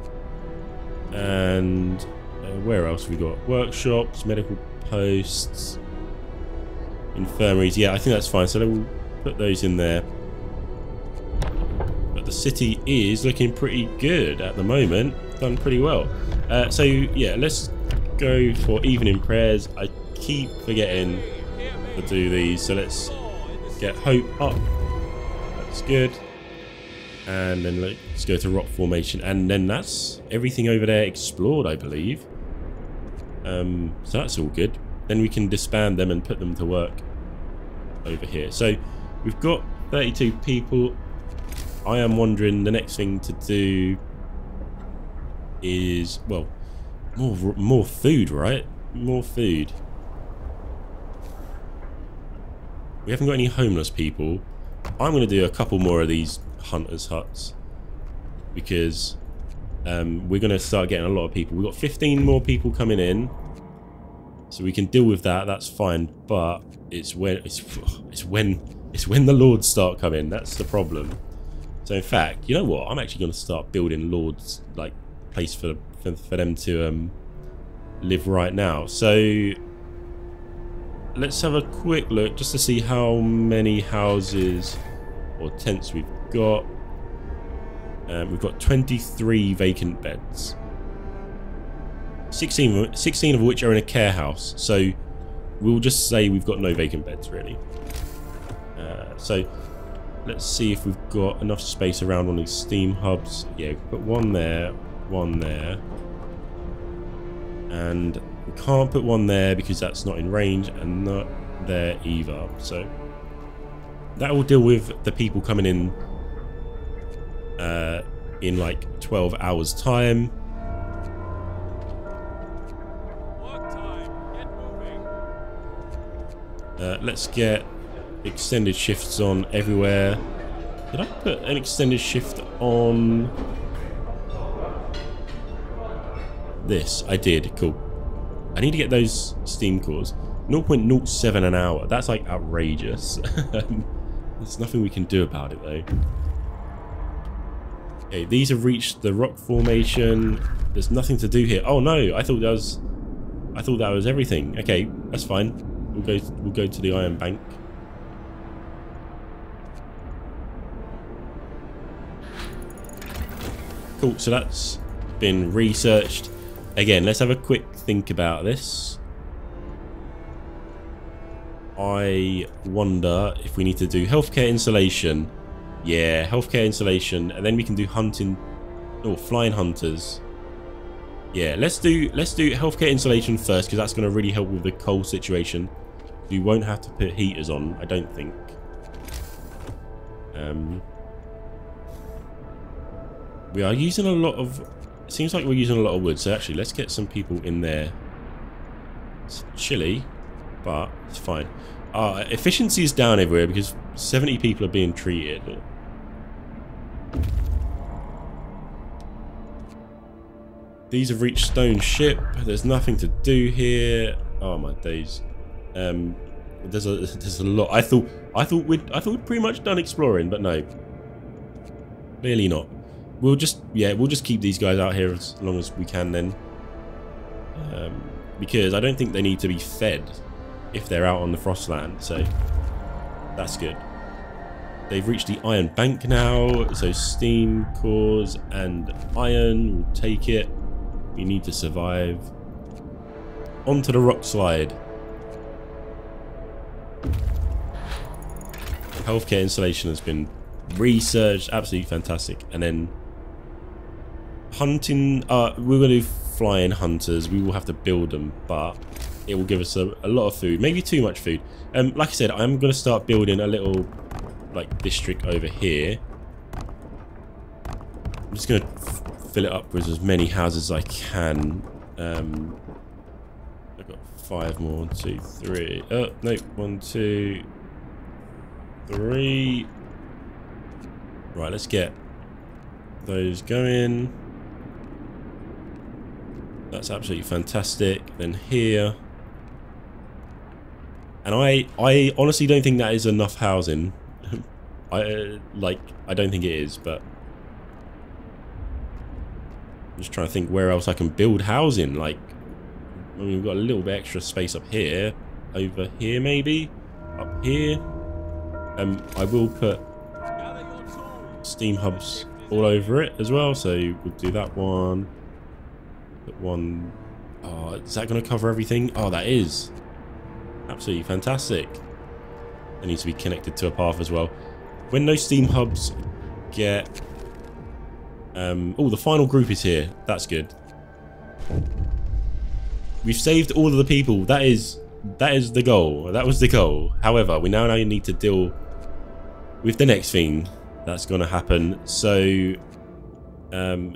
And uh, where else have we got? Workshops, medical posts, infirmaries. Yeah, I think that's fine. So we'll put those in there. But the city is looking pretty good at the moment. Done pretty well. Uh, so yeah, let's go for evening prayers. I keep forgetting to do these. So let's get Hope up. That's good. And then let's go to Rock Formation, and then that's everything over there explored, I believe. Um, so that's all good. Then we can disband them and put them to work over here. So we've got thirty-two people. I am wondering the next thing to do is, well, more more food, right? More food. We haven't got any homeless people. I'm going to do a couple more of these hunters huts because um, we're going to start getting a lot of people. We've got fifteen more people coming in, so we can deal with that. That's fine, but it's when it's, it's when it's when the lords start coming. That's the problem. So in fact, you know what? I'm actually going to start building lords like place for for, for them to um, live right now. So let's have a quick look just to see how many houses or tents we've got. Um, we've got twenty-three vacant beds, sixteen, sixteen of which are in a care house, so we'll just say we've got no vacant beds really. Uh, so let's see if we've got enough space around one of these steam hubs. Yeah, we've got one there, one there, and we can't put one there because that's not in range, and not there either. So that will deal with the people coming in uh, in like twelve hours time. Uh, let's get extended shifts on everywhere. Did I put an extended shift on this? I did. Cool. I need to get those steam cores. zero point zero seven an hour. That's like outrageous. There's nothing we can do about it though. Okay, these have reached the rock formation. There's nothing to do here. Oh no, I thought that was I thought that was everything. Okay, that's fine. We'll go we'll go to the Iron Bank. Cool, so that's been researched. Again, let's have a quick think about this. I wonder if we need to do healthcare installation. Yeah, healthcare installation, and then we can do hunting or oh, flying hunters. Yeah, let's do let's do healthcare installation first because that's going to really help with the coal situation. We won't have to put heaters on, I don't think. Um, we are using a lot of. It seems like we're using a lot of wood, so actually let's get some people in there. It's chilly, but it's fine. Uh, efficiency is down everywhere because seventy people are being treated. These have reached Stone Ship. There's nothing to do here. Oh my days. Um, there's a there's a lot. I thought I thought we'd I thought we'd pretty much done exploring, but no, clearly not. We'll just, yeah, we'll just keep these guys out here as long as we can then. Um, because I don't think they need to be fed if they're out on the Frostland, so that's good. They've reached the Iron Bank now, so steam cores and iron will take it. We need to survive. onto the rock slide. Healthcare installation has been researched, absolutely fantastic. And then hunting, uh, we're going to do flying hunters. We will have to build them, but it will give us a, a lot of food, maybe too much food. Um, like I said, I'm going to start building a little like district over here. I'm just going to fill it up with as many houses as I can. Um, I've got five more. One, two, three. Oh, no. One, two, three. Right, let's get those going. That's absolutely fantastic. Then here. And I, I honestly don't think that is enough housing. I uh, like, I don't think it is, but I'm just trying to think where else I can build housing. Like, I mean, we've got a little bit extra space up here, over here maybe, up here. Um, I will put steam hubs all over it as well. So we'll do that one. That one. Oh, is that going to cover everything? Oh, that is absolutely fantastic. It needs to be connected to a path as well. When those steam hubs get... Um, oh, the final group is here. That's good. We've saved all of the people. That is that is the goal. That was the goal. However, we now need to deal with the next thing that's going to happen. So, um,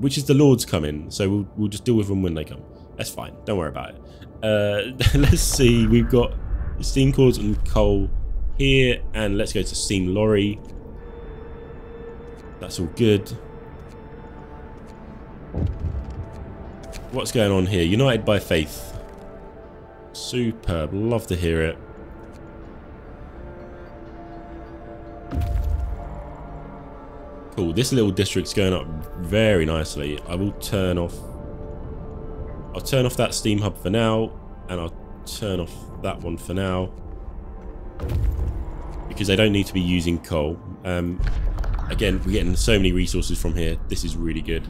which is the Lords coming. So we'll, we'll just deal with them when they come. That's fine. Don't worry about it. Uh, let's see. We've got steam cores and coal here, and let's go to steam lorry. That's all good. What's going on here? United by faith. Superb. Love to hear it. Cool. This little district's going up very nicely. I will turn off... I'll turn off that steam hub for now, and I'll turn off that one for now, because they don't need to be using coal. Um, again, we're getting so many resources from here. This is really good.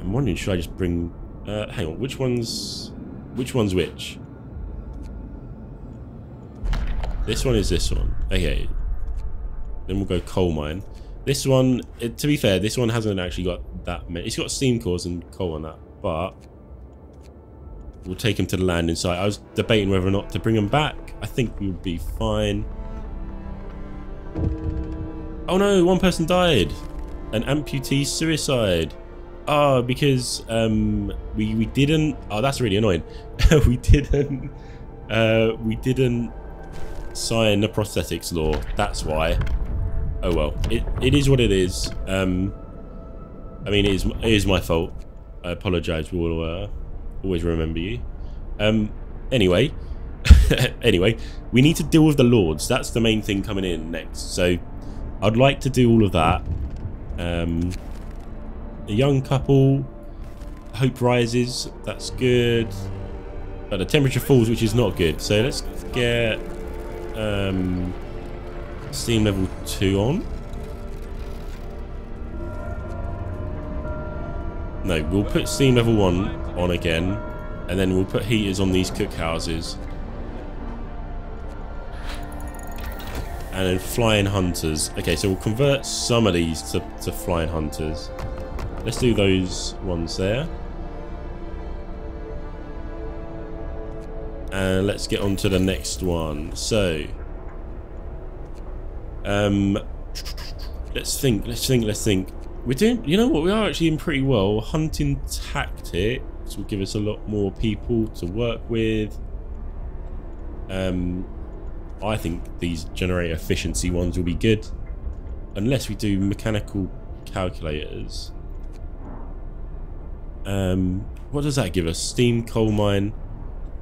I'm wondering, should I just bring... Uh, hang on, which one's... Which one's which? This one is this one. Okay. Then we'll go coal mine. This one, it, to be fair, this one hasn't actually got that many. It's got steam cores and coal on that, but... We'll take him to the landing site. I was debating whether or not to bring him back. I think we'll be fine. Oh no, one person died. An amputee suicide. Oh, because um, we, we didn't... Oh, that's really annoying. we didn't... Uh, we didn't sign the prosthetics law. That's why. Oh well. It, it is what it is. Um, I mean, it is, it is my fault. I apologise. We'll uh, always remember you. Um, anyway. anyway. We need to deal with the Lords. That's the main thing coming in next. So, I'd like to do all of that. Um... A young couple. Hope rises. That's good. But the temperature falls, which is not good. So let's get um, steam level two on. No, we'll put steam level one on again, and then we'll put heaters on these cookhouses, and then flying hunters. Okay, so we'll convert some of these to, to flying hunters. Let's do those ones there. And let's get on to the next one. So um let's think, let's think, let's think. We're doing, you know what, we are actually in pretty well. Hunting tactics will give us a lot more people to work with. Um I think these generator efficiency ones will be good. Unless we do mechanical calculators. Um, what does that give us? Steam coal mine,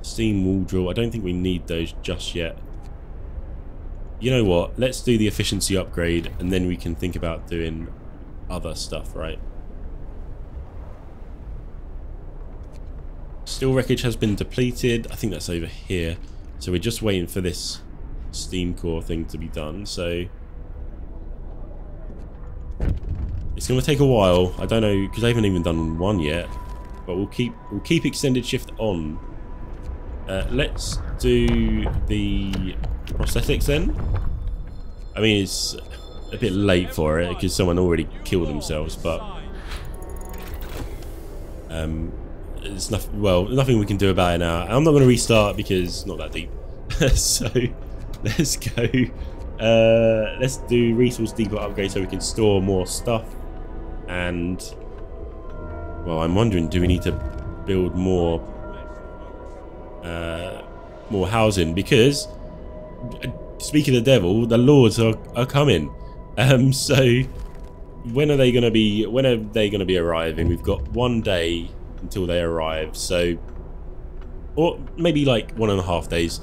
steam wall drill. I don't think we need those just yet. You know what? Let's do the efficiency upgrade, and then we can think about doing other stuff, right? Steel wreckage has been depleted. I think that's over here. So we're just waiting for this steam core thing to be done. So it's going to take a while. I don't know, because I haven't even done one yet. But we'll keep we'll keep extended shift on Uh, let's do the prosthetics then. I mean, it's a bit late for it because someone already killed themselves, but um, it's nothing. Well, nothing we can do about it now. I'm not going to restart because it's not that deep. So let's go. Uh, let's do resource depot upgrade so we can store more stuff. And well, I'm wondering, do we need to build more uh, more housing? Because speaking of the devil, the lords are, are coming. Um, so when are they going to be? When are they going to be arriving? We've got one day until they arrive. So, or maybe like one and a half days.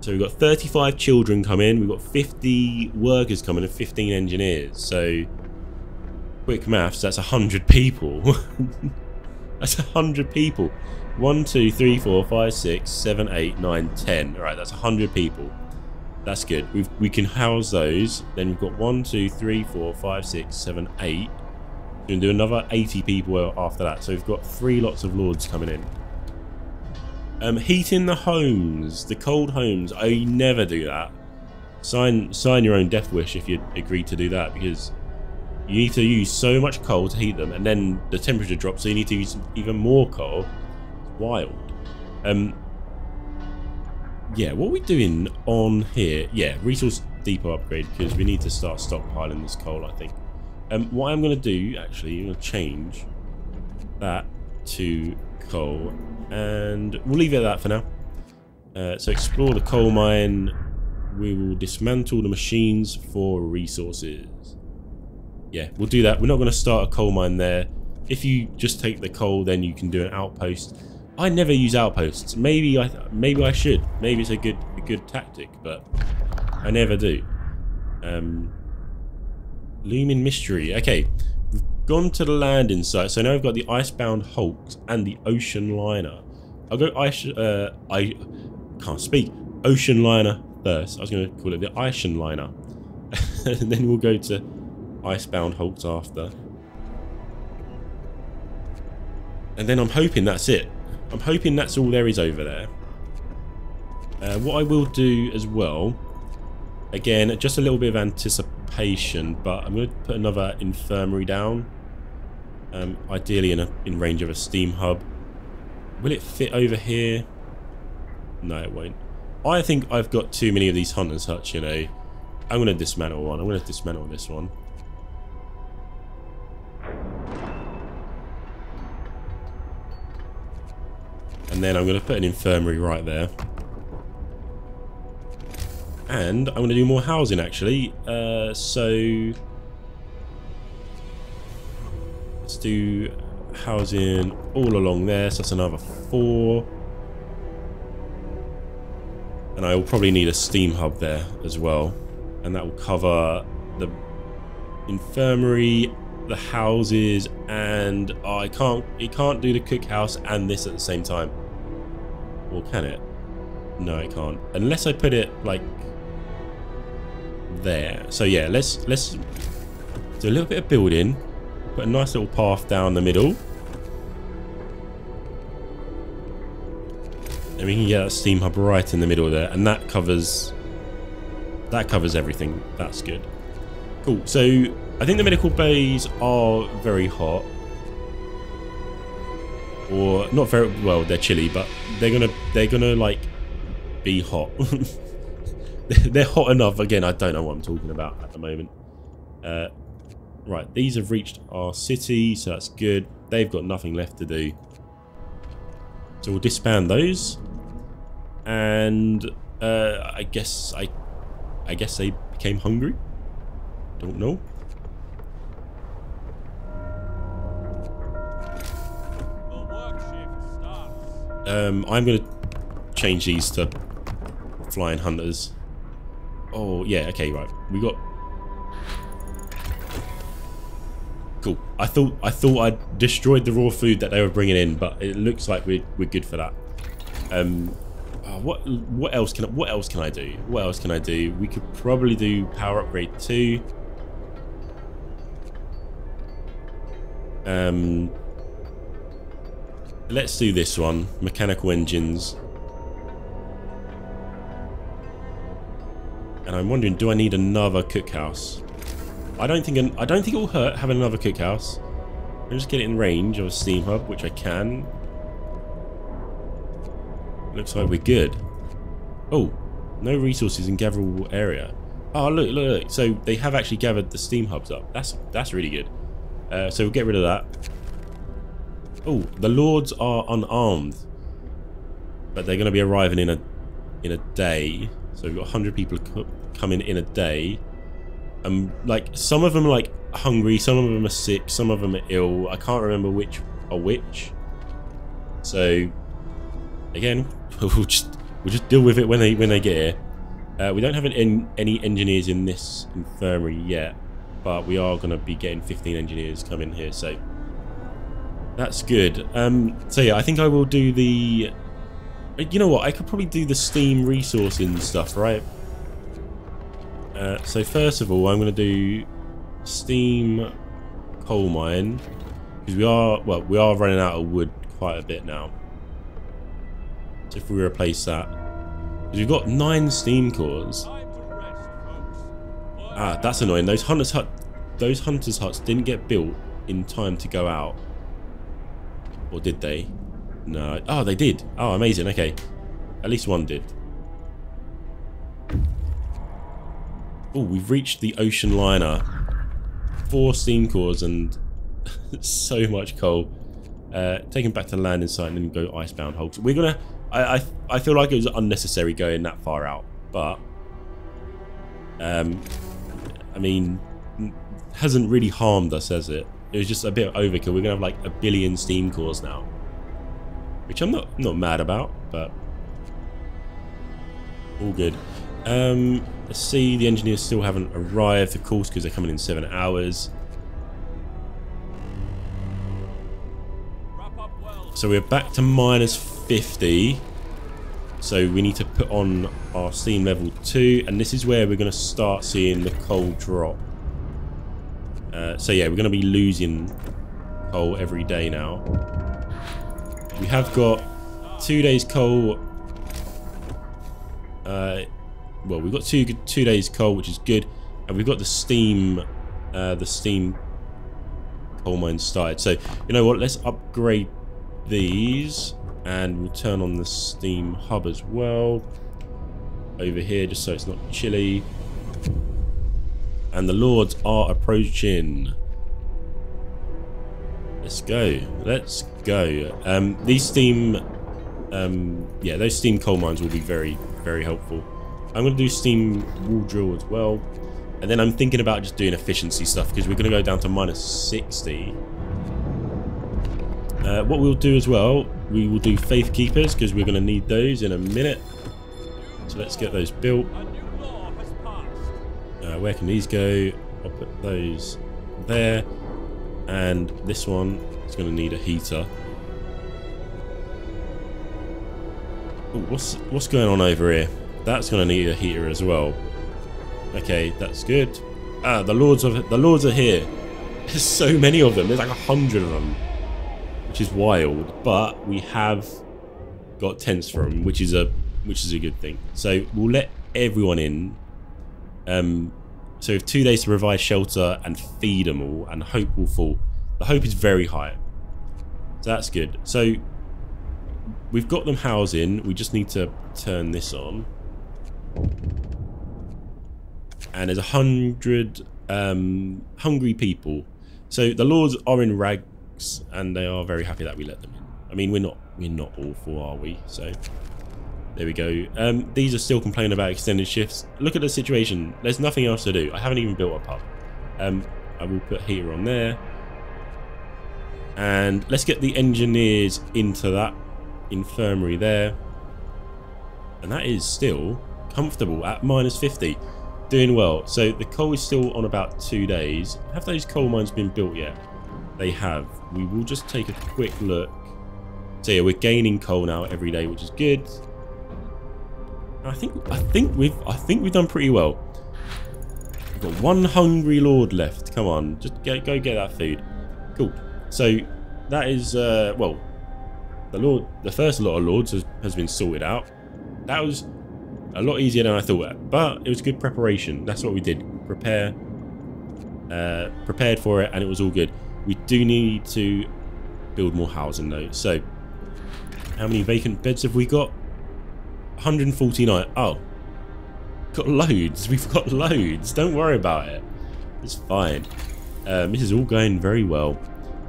So we've got thirty-five children come in. We've got fifty workers coming and fifteen engineers. So quick maths, that's one hundred people. That's one hundred people. one, two, three, four, five, six, seven, eight, nine, ten. Alright, that's one hundred people. That's good. We've, we can house those. Then we've got one, two, three, four, five, six, seven, eight. We can do another eighty people after that. So we've got three lots of lords coming in. Um, heating the homes, the cold homes. I never do that. Sign, sign your own death wish if you agree to do that, because you need to use so much coal to heat them, and then the temperature drops, so you need to use even more coal. It's wild. Um, yeah, what are we doing on here? Yeah, resource depot upgrade, because we need to start stockpiling this coal, I think. Um, what I'm going to do, actually, I'm going to change that to coal, and we'll leave it at that for now. Uh, so explore the coal mine. We will dismantle the machines for resources. Yeah, we'll do that. We're not going to start a coal mine there. If you just take the coal, then you can do an outpost. I never use outposts. Maybe I, maybe I should. Maybe it's a good, a good tactic, but I never do. Um, looming mystery. Okay, we've gone to the landing site, so now we've got the Icebound Hulks and the Ocean Liner. I'll go ice. Uh, I can't speak. Ocean Liner first. I was going to call it the Ocean Liner, and then we'll go to Icebound Hulks after, and then I'm hoping that's it. I'm hoping that's all there is over there. Uh, what I will do as well, again, just a little bit of anticipation, but I'm going to put another infirmary down, um, ideally in a, in range of a steam hub. Will it fit over here? No, it won't. I think I've got too many of these hunters huts, you know. I'm going to dismantle one. I'm going to dismantle this one. And then I'm going to put an infirmary right there. And I'm going to do more housing, actually. Uh, so let's do housing all along there. So that's another four. And I will probably need a steam hub there as well. And that will cover the infirmary, the houses, and oh, I can't, it can't do the cookhouse and this at the same time. Or can it? No, it can't. Unless I put it like there. So yeah, let's let's do a little bit of building. Put a nice little path down the middle. And we can get that steam hub right in the middle there, and that covers that covers everything. That's good. Cool. So I think the medical bays are very hot. Or not very well, they're chilly, but they're gonna they're gonna like be hot. They're hot enough. Again, I don't know what I'm talking about at the moment. Uh, right, these have reached our city, so that's good. They've got nothing left to do. So we'll disband those. And uh, I guess I I guess they became hungry. Don't know. Um, I'm going to change these to flying hunters. Oh, yeah, okay, right. We got... Cool. I thought I thought I destroyed the raw food that they were bringing in, but it looks like we're, we're good for that. Um, oh, what what else can I, what else can I do? What else can I do? We could probably do power upgrade two. Um... Let's do this one, mechanical engines. and I'm wondering, do I need another cookhouse? I don't think an, I don't think it will hurt having another cookhouse. I'll just get it in range of a steam hub, which I can. Looks like we're good. Oh, no resources in gatherable area. Oh, look, look, look. So they have actually gathered the steam hubs up. That's that's really good. Uh, so we'll get rid of that. Oh, the lords are unarmed, but they're going to be arriving in a in a day. So we've got one hundred people coming in a day. Um, like some of them are like hungry, some of them are sick, some of them are ill. I can't remember which are which. So again, we'll just we'll just deal with it when they when they get here. Uh, we don't have an, any engineers in this infirmary yet, but we are going to be getting fifteen engineers coming here, so that's good. Um, so yeah, I think I will do the. You know what? I could probably do the steam resourcing stuff, right? Uh, so first of all, I'm going to do steam coal mine because we are well, we are running out of wood quite a bit now. So if we replace that, because we've got nine steam cores. Ah, that's annoying. Those hunters hut, those hunters huts didn't get built in time to go out, or did they? No. Oh, they did. Oh, amazing. Okay, at least one did. Oh, we've reached the Ocean Liner. Four steam cores and so much coal. Uh, take them back to the landing site and then go Icebound Hulks. We're gonna. I, I I feel like it was unnecessary going that far out, but um, I mean, hasn't really harmed us, has it? It was just a bit of overkill. We're gonna have like a billion steam cores now, which I'm not not mad about, but all good. Um, let's see, the engineers still haven't arrived, of course, because they're coming in seven hours. So we're back to minus fifty. So we need to put on our steam level two, and this is where we're going to start seeing the coal drop. Uh, so yeah, we're going to be losing coal every day now. We have got two days coal. Uh, well, we've got two two days coal, which is good, and we've got the steam, uh, the steam coal mine started. So you know what? Let's upgrade these, and we'll turn on the steam hub as well over here, just so it's not chilly. And the lords are approaching. Let's go. Let's go. Um, these steam, um, yeah, those steam coal mines will be very, very helpful. I'm going to do steam wall drill as well, and then I'm thinking about just doing efficiency stuff because we're going to go down to minus sixty. Uh, what we'll do as well, we will do faith keepers because we're going to need those in a minute. So let's get those built. Uh, where can these go? I'll put those there. And this one is going to need a heater. Ooh, what's what's going on over here? That's going to need a heater as well. Okay, that's good. Ah, the lords of the lords are here. There's so many of them. There's like a hundred of them, which is wild. But we have got tents for them, which is a which is a good thing. So we'll let everyone in. Um. So we have two days to provide shelter and feed them all, and hope will fall. The hope is very high. So that's good. So we've got them housing. We just need to turn this on. And there's a hundred um, hungry people. So the lords are in rags, and they are very happy that we let them in. I mean, we're not we're not awful, are we? So there we go. Um, these are still complaining about extended shifts. Look at the situation. There's nothing else to do. I haven't even built a pub. Um, I will put heater on there. And let's get the engineers into that infirmary there. And that is still comfortable at minus fifty. Doing well. So the coal is still on about two days. Have those coal mines been built yet? They have. We will just take a quick look. So yeah, we're gaining coal now every day, which is good. I think I think we've I think we've done pretty well. We've got one hungry lord left. Come on, just go go get that food. Cool. So that is uh, well, the lord, the first lot of lords has, has been sorted out. That was A lot easier than I thought, but it was good preparation. That's what we did. Prepare, uh, prepared for it, and it was all good. We do need to build more housing though. So, how many vacant beds have we got? one hundred forty-nine. Oh, got loads. We've got loads. Don't worry about it. It's fine. Um, this is all going very well.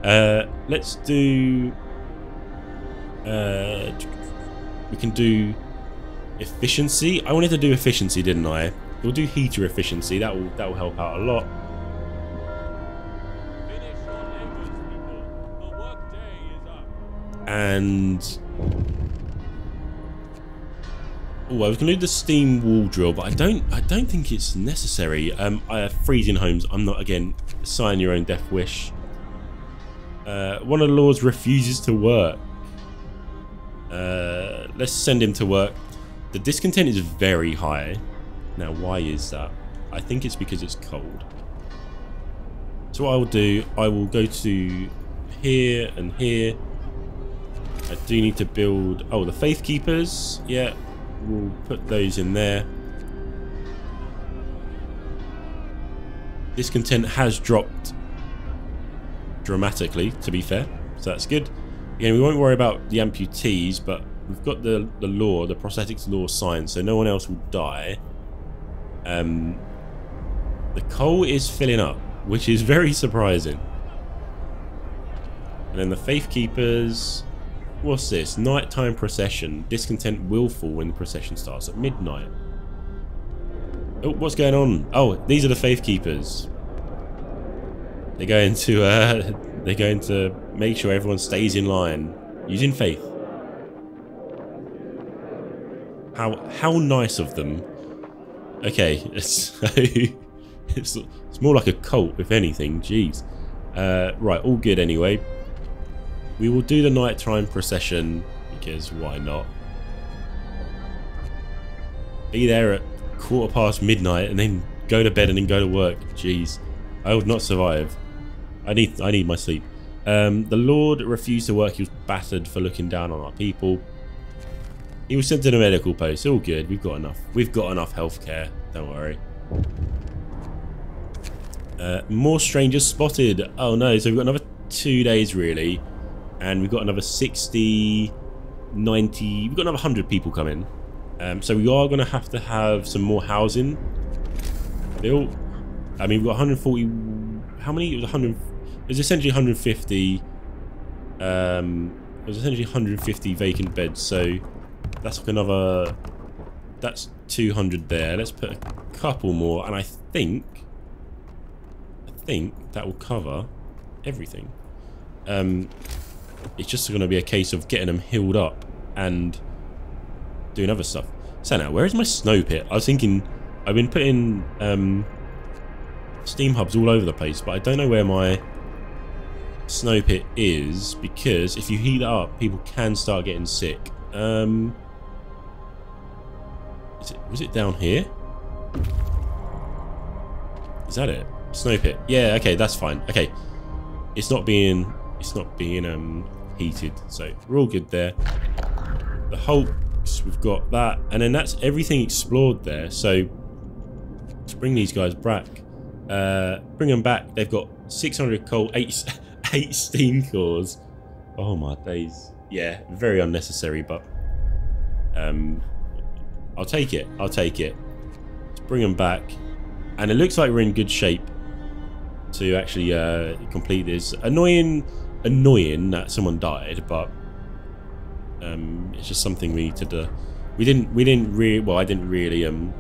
Uh, let's do. Uh, we can do efficiency. I wanted to do efficiency, didn't I? We'll do heater efficiency. That will that will help out a lot. Finish your labors, people. The work day is up. And oh, I was gonna do the steam wall drill, but I don't I don't think it's necessary. Um, I have freezing homes. I'm not again. Sign your own death wish. Uh, one of the lords refuses to work. Uh, let's send him to work. The discontent is very high. Now, why is that? I think it's because it's cold. So what I will do, I will go to here and here. I do need to build... Oh, the Faith Keepers. Yeah, we'll put those in there. Discontent has dropped dramatically, to be fair. So that's good. Again, we won't worry about the amputees, but we've got the, the law, the prosthetics law signed, so no one else will die. Um, the coal is filling up, which is very surprising. And then the Faith Keepers. What's this? Nighttime procession. Discontent will fall when the procession starts at midnight. Oh, what's going on? Oh, these are the Faith Keepers. They're going to, uh, they're going to make sure everyone stays in line using faith. How how nice of them. Okay, it's it's, it's more like a cult, if anything. Jeez. Uh, right, all good anyway. We will do the nighttime procession because why not? Be there at quarter past midnight and then go to bed and then go to work. Jeez. I would not survive. I need I need my sleep. Um, the Lord refused to work. He was battered for looking down on our people. He was sent to the medical post. All good. We've got enough. We've got enough healthcare. Don't worry. Uh, more strangers spotted. Oh no. So we've got another two days really. And we've got another sixty, ninety. We've got another one hundred people coming. Um, so we are going to have to have some more housing built. I mean, we've got one hundred forty. How many? It was one hundred. It was essentially one hundred fifty. Um, it was essentially one hundred fifty vacant beds. So that's like another. That's two hundred there. Let's put a couple more, and I think, I think that will cover everything. Um, it's just going to be a case of getting them healed up and doing other stuff. So now, where is my snow pit? I was thinking, I've been putting. Um, Steam hubs all over the place, but I don't know where my snow pit is because if you heat that up, people can start getting sick. Um, is it, was it down here? Is that it? Snow pit. Yeah. Okay, that's fine. Okay, it's not being it's not being um heated, so we're all good there. The Hulks, we've got that, and then that's everything explored there. So let's bring these guys back. Uh, bring them back. They've got six hundred coal, eight, eight steam cores. Oh my days. Yeah, very unnecessary, but um, I'll take it. I'll take it. Let's bring them back, and it looks like we're in good shape to actually uh, complete this. Annoying, annoying that someone died, but um, it's just something we need to do. We didn't. We didn't really. Well, I didn't really. Um,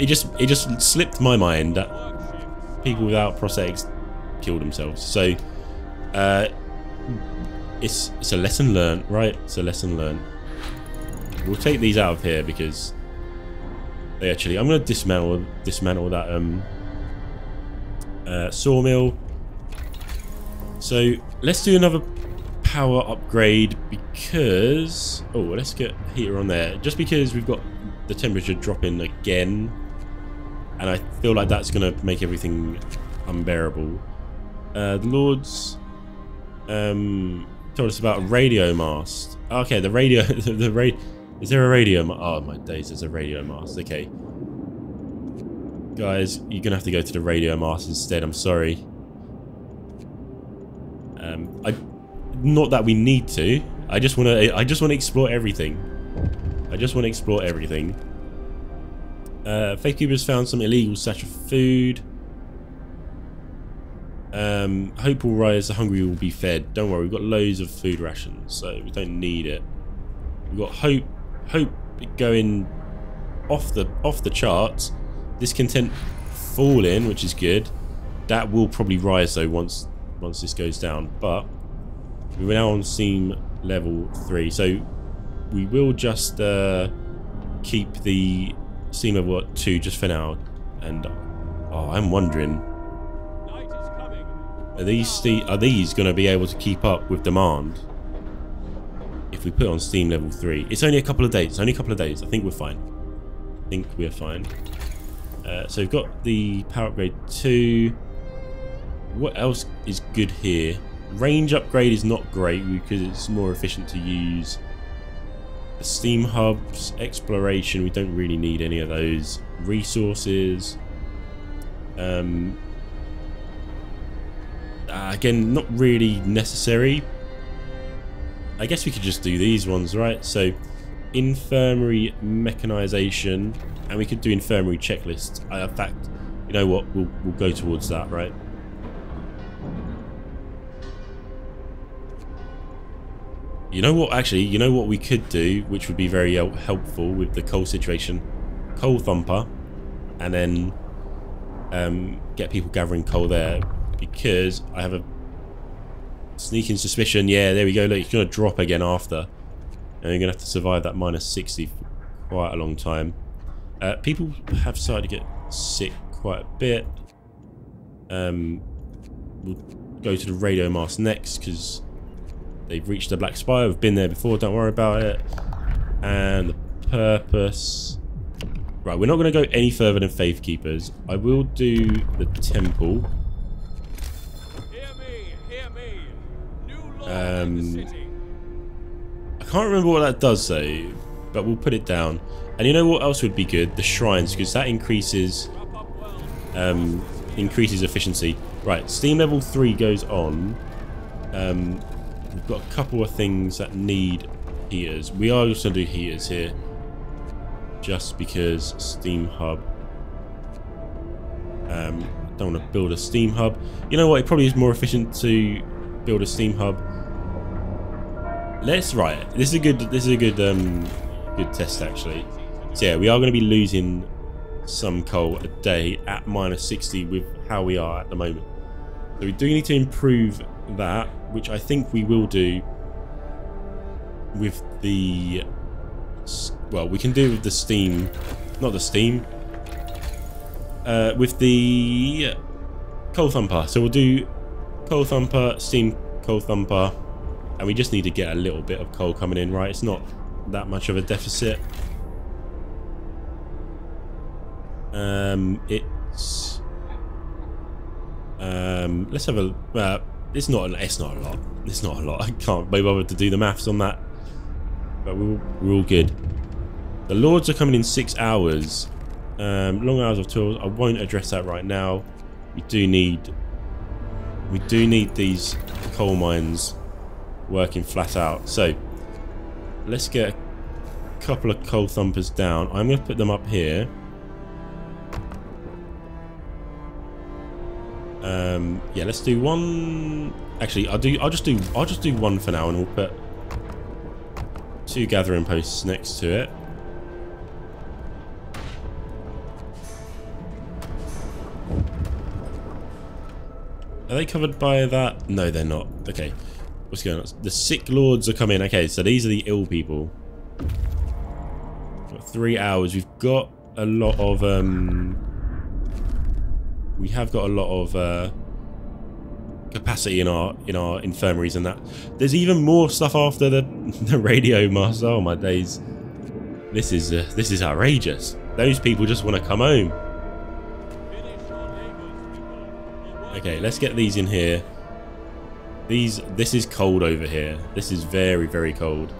It just it just slipped my mind that people without prosthetics kill themselves. So uh, it's it's a lesson learned, right? It's a lesson learned. We'll take these out of here because they actually. I'm going to dismantle dismantle that um, uh, sawmill. So let's do another power upgrade because oh let's get heater on there just because we've got. The temperature dropping again, and I feel like that's gonna make everything unbearable. Uh, the Lords um, told us about Radio Mast. Okay, the radio, the, the, ra Is there a radio mast? Oh my days, there's a radio mast. Okay. Guys, you're gonna have to go to the radio mast instead, I'm sorry. Um I not that we need to. I just wanna I just wanna explore everything. I just wanna explore everything. Uh Faithkeeper's found some illegal stash of food. Um, hope will rise, the hungry will be fed. Don't worry, we've got loads of food rations, so we don't need it. We've got hope, hope going off the off the charts. Discontent falling, which is good. That will probably rise though once once this goes down. But we're now on seam level three, so we will just uh, keep the seam level at two just for now. And oh, I'm wondering. Are these, are these going to be able to keep up with demand if we put on Steam level three? It's only a couple of days. It's only a couple of days. I think we're fine. I think we're fine. Uh, so we've got the power upgrade two. What else is good here? Range upgrade is not great because it's more efficient to use. The Steam hubs, exploration. We don't really need any of those. Resources. Um... Uh, again, not really necessary. I guess we could just do these ones, right? So, infirmary mechanization, and we could do infirmary checklist. Uh, in fact, you know what? We'll, we'll go towards that, right? You know what? Actually, you know what we could do, which would be very helpful with the coal situation. Coal thumper, and then um, get people gathering coal there. Because I have a sneaking suspicion, yeah, there we go, look, it's going to drop again after. And you're going to have to survive that minus sixty for quite a long time. Uh, people have started to get sick quite a bit. Um, we'll go to the radio mast next, because they've reached the Black Spire. We've been there before, don't worry about it. And the purpose... Right, we're not going to go any further than Faithkeepers. I will do the temple. Um, I can't remember what that does though, but we'll put it down. And you know what else would be good? The shrines, because that increases um, increases efficiency. Right, Steam level three goes on. Um, we've got a couple of things that need heaters. We are also doing heaters here, just because Steam Hub. Um, don't want to build a Steam Hub. You know what? It probably is more efficient to build a Steam Hub. Let's right. This is a good. This is a good. Um, good test actually. So yeah, we are going to be losing some coal a day at minus sixty with how we are at the moment. So we do need to improve that, which I think we will do with the. Well, we can do with the steam, not the steam. Uh, with the coal thumper. So we'll do coal thumper, steam coal thumper. And we just need to get a little bit of coal coming in, right? It's not that much of a deficit. Um, it's um, let's have a. Uh, it's not. It's not a lot. It's not a lot. I can't be bothered to do the maths on that. But we're, we're all good. The lords are coming in six hours. Um, long hours of tools. I won't address that right now. We do need. We do need these coal mines. Working flat out. So let's get a couple of coal thumpers down. I'm going to put them up here. Um, yeah, let's do one. Actually, I'll do. I'll just do. I'll just do one for now, and we'll put two gathering posts next to it. Are they covered by that? No, they're not. Okay. What's going on? The sick lords are coming. Okay, so these are the ill people. Got three hours. We've got a lot of um. We have got a lot of uh, capacity in our in our infirmaries and that. There's even more stuff after the the radio mast. Oh my days! This is uh, this is outrageous. Those people just want to come home. Okay, let's get these in here. These, this is cold over here. This is very, very cold.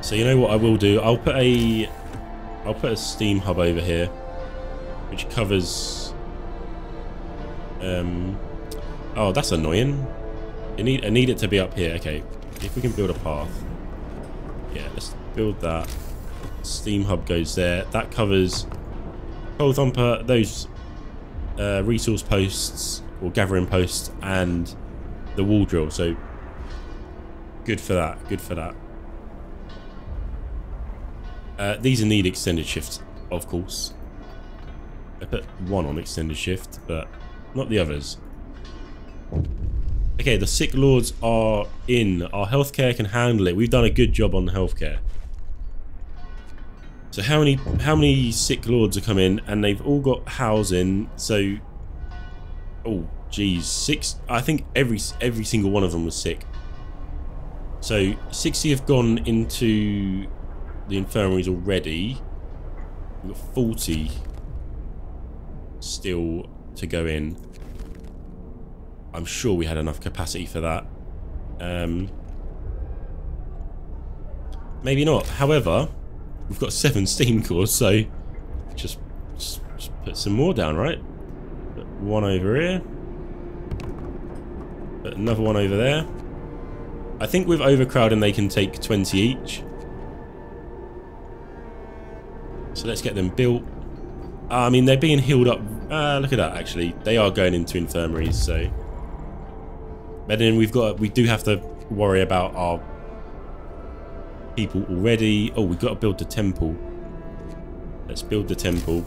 So you know what I will do? I'll put a I'll put a steam hub over here, which covers. Um, oh, that's annoying. I need I need it to be up here. Okay, if we can build a path. Yeah, let's build that. Steam hub goes there. That covers coal thumper, those uh, resource posts or gathering posts, and the wall drill. So good for that. Good for that. Uh, these need extended shifts, of course. I put one on extended shift, but not the others. Okay, the sick lords are in. Our healthcare can handle it. We've done a good job on the healthcare. So how many how many sick lords are coming, and they've all got housing? So, oh geez, six. I think every every single one of them was sick. So sixty have gone into the infirmaries already. We've got forty still to go in. I'm sure we had enough capacity for that. Um, maybe not. However, we've got seven steam cores, so just, just, just put some more down, right? Put one over here. Put another one over there. I think with overcrowding they can take twenty each. So let's get them built. Uh, I mean, they're being healed up. Uh, look at that, actually. They are going into infirmaries, so... But then we've got... We do have to worry about our people already. Oh, we've got to build the temple. Let's build the temple.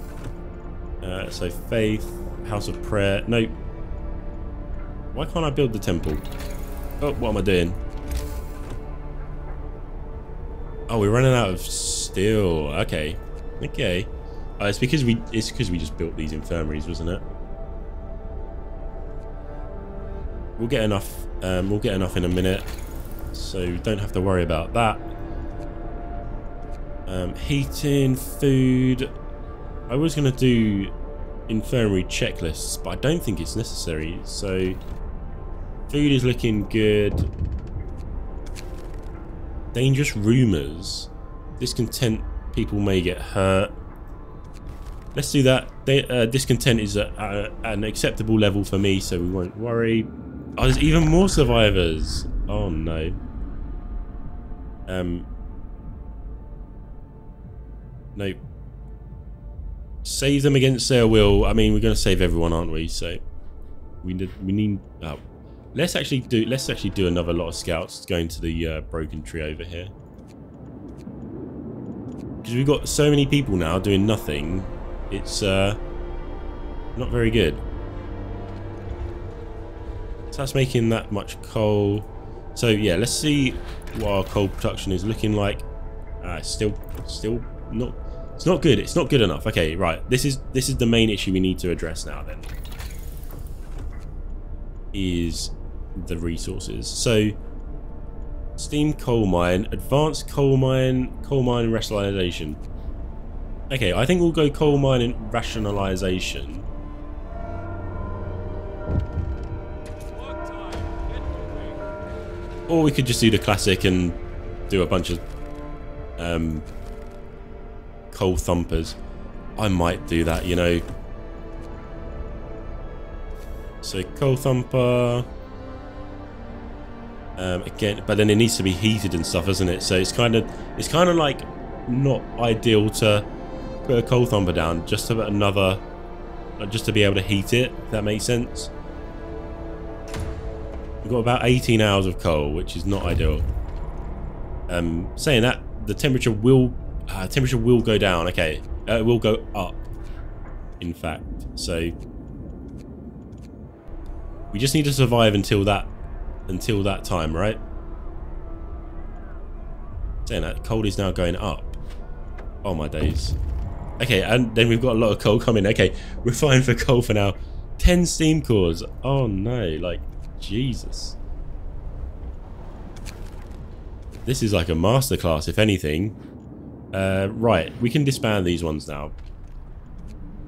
Uh, so, faith, house of prayer. No. Why can't I build the temple? Oh, what am I doing? Oh, we're running out of steel. Okay. Okay. Uh, it's because we it's because we just built these infirmaries, wasn't it? We'll get enough. Um, we'll get enough in a minute, so don't have to worry about that. Um, heating, food. I was gonna do infirmary checklists, but I don't think it's necessary. So food is looking good. Dangerous rumors. Discontent people may get hurt. Let's do that. They, uh, discontent is at an acceptable level for me, so we won't worry. Oh, there's even more survivors. Oh no. Um. Nope. Save them against their will. I mean, we're going to save everyone, aren't we? So we need. We need. Oh. Let's actually do. Let's actually do another lot of scouts going to the uh, Broken Tree over here, because we've got so many people now doing nothing. It's uh, not very good. So that's making that much coal. So yeah, let's see what our coal production is looking like. Uh, still, still not. It's not good. It's not good enough. Okay, right. This is this is the main issue we need to address now. Then is the resources. So steam coal mine, advanced coal mine, coal mine rationalization. Okay, I think we'll go coal mine and rationalization. Or we could just do the classic and do a bunch of um, coal thumpers. I might do that, you know. So coal thumper. Um, again, but then it needs to be heated and stuff, doesn't it? So it's kind of it's kind of like not ideal to put a coal thumper down just to put another, just to be able to heat it, if that makes sense. We've got about eighteen hours of coal, which is not ideal. Um, saying that, the temperature will uh, temperature will go down. Okay, uh, it will go up, in fact. So we just need to survive until that until that time, right? Saying that, coal is now going up. Oh my days. Okay, and then we've got a lot of coal coming. Okay, we're fine for coal for now. ten steam cores. Oh no, like Jesus. This is like a masterclass, if anything. Uh, right, we can disband these ones now.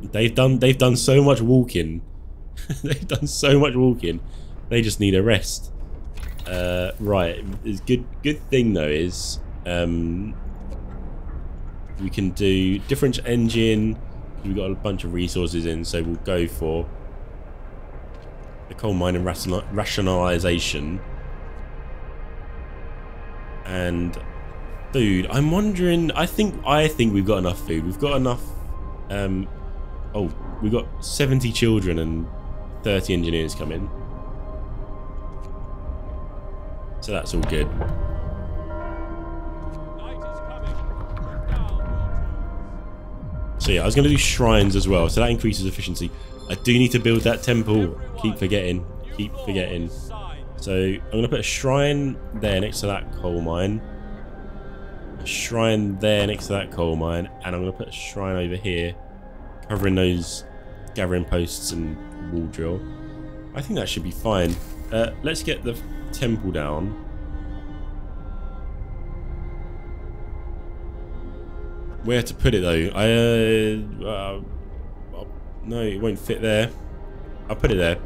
They've done they've done so much walking. They've done so much walking. They just need a rest. Uh, right. It's good. Good thing though is Um, we can do different engine. We've got a bunch of resources in, so we'll go for the coal mine and rationalization. And food. I'm wondering. I think. I think we've got enough food. We've got enough. Um, oh, we've got seventy children and thirty engineers come in. So that's all good. So yeah, I was going to do shrines as well. So that increases efficiency. I do need to build that temple. Keep forgetting. Keep forgetting. So I'm going to put a shrine there next to that coal mine. A shrine there next to that coal mine. And I'm going to put a shrine over here, covering those gathering posts and wall drill. I think that should be fine. Uh, let's get the temple down. Where to put it though? I uh, uh, no, it won't fit there. I'll put it there.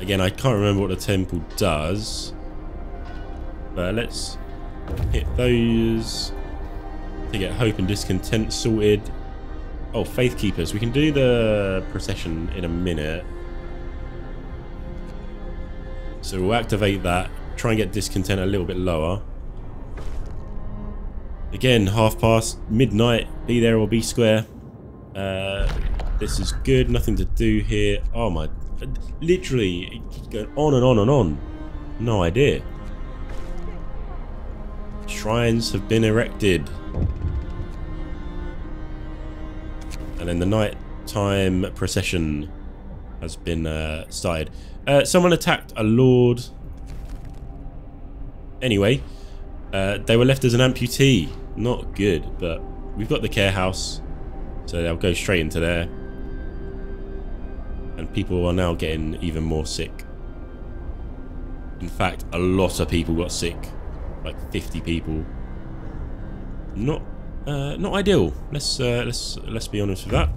Again, I can't remember what the temple does. But let's hit those to get hope and discontent sorted. Oh, faith keepers. We can do the procession in a minute. So we'll activate that. Try and get discontent a little bit lower. Again, half past midnight. Be there or be square. Uh, this is good. Nothing to do here. Oh my! Literally, it's going on and on and on. No idea. Shrines have been erected, and then the nighttime procession has been uh, started. Uh, someone attacked a lord. Anyway, uh, they were left as an amputee. Not good, but we've got the care house, so they'll go straight into there. And people are now getting even more sick. In fact, a lot of people got sick, like fifty people. Not, uh, not ideal. Let's uh, let's let's be honest with that.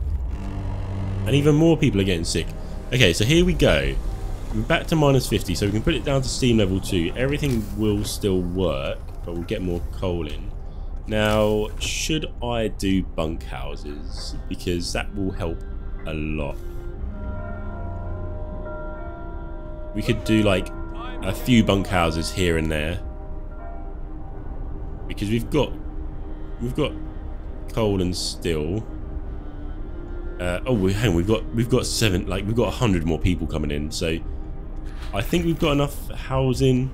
And even more people are getting sick. Okay, so here we go. We're back to minus fifty, so we can put it down to steam level two. Everything will still work, but we'll get more coal in. Now, should I do bunkhouses? Because that will help a lot. We could do like a few bunkhouses here and there, because we've got we've got coal and steel. Uh, oh, we, hang on, we've got we've got seven like we've got a hundred more people coming in, so I think we've got enough housing.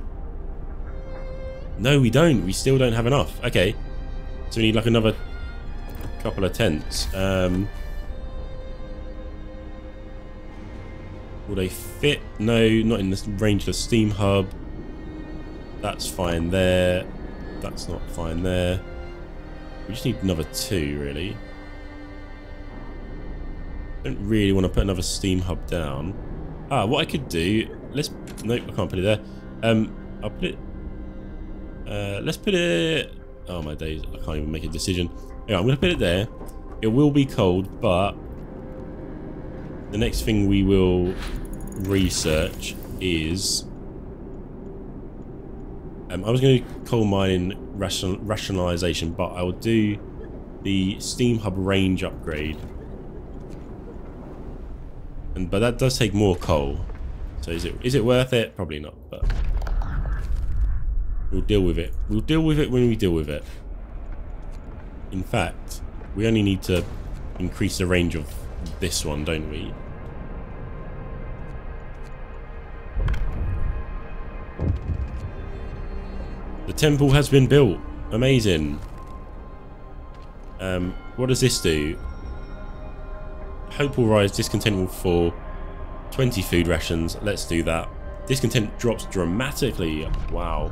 No, we don't. We still don't have enough. Okay, so we need like another couple of tents. Um, will they fit? No, not in the range of the steam hub. That's fine there. That's not fine there. We just need another two, really. Don't really want to put another steam hub down. Ah, what I could do... Let's... Nope, I can't put it there. Um, I'll put it... Uh, let's put it... Oh, my days. I can't even make a decision. Yeah, I'm going to put it there. It will be cold, but... The next thing we will research is... Um, I was going to do coal mining ration rationalization, but I will do the steam hub range upgrade. And but that does take more coal, so is it is it worth it? Probably not, but we'll deal with it. We'll deal with it when we deal with it. In fact, we only need to increase the range of this one, don't we? The temple has been built. Amazing. Um, what does this do? Hope will rise. Discontent will fall. twenty food rations. Let's do that. Discontent drops dramatically. Wow.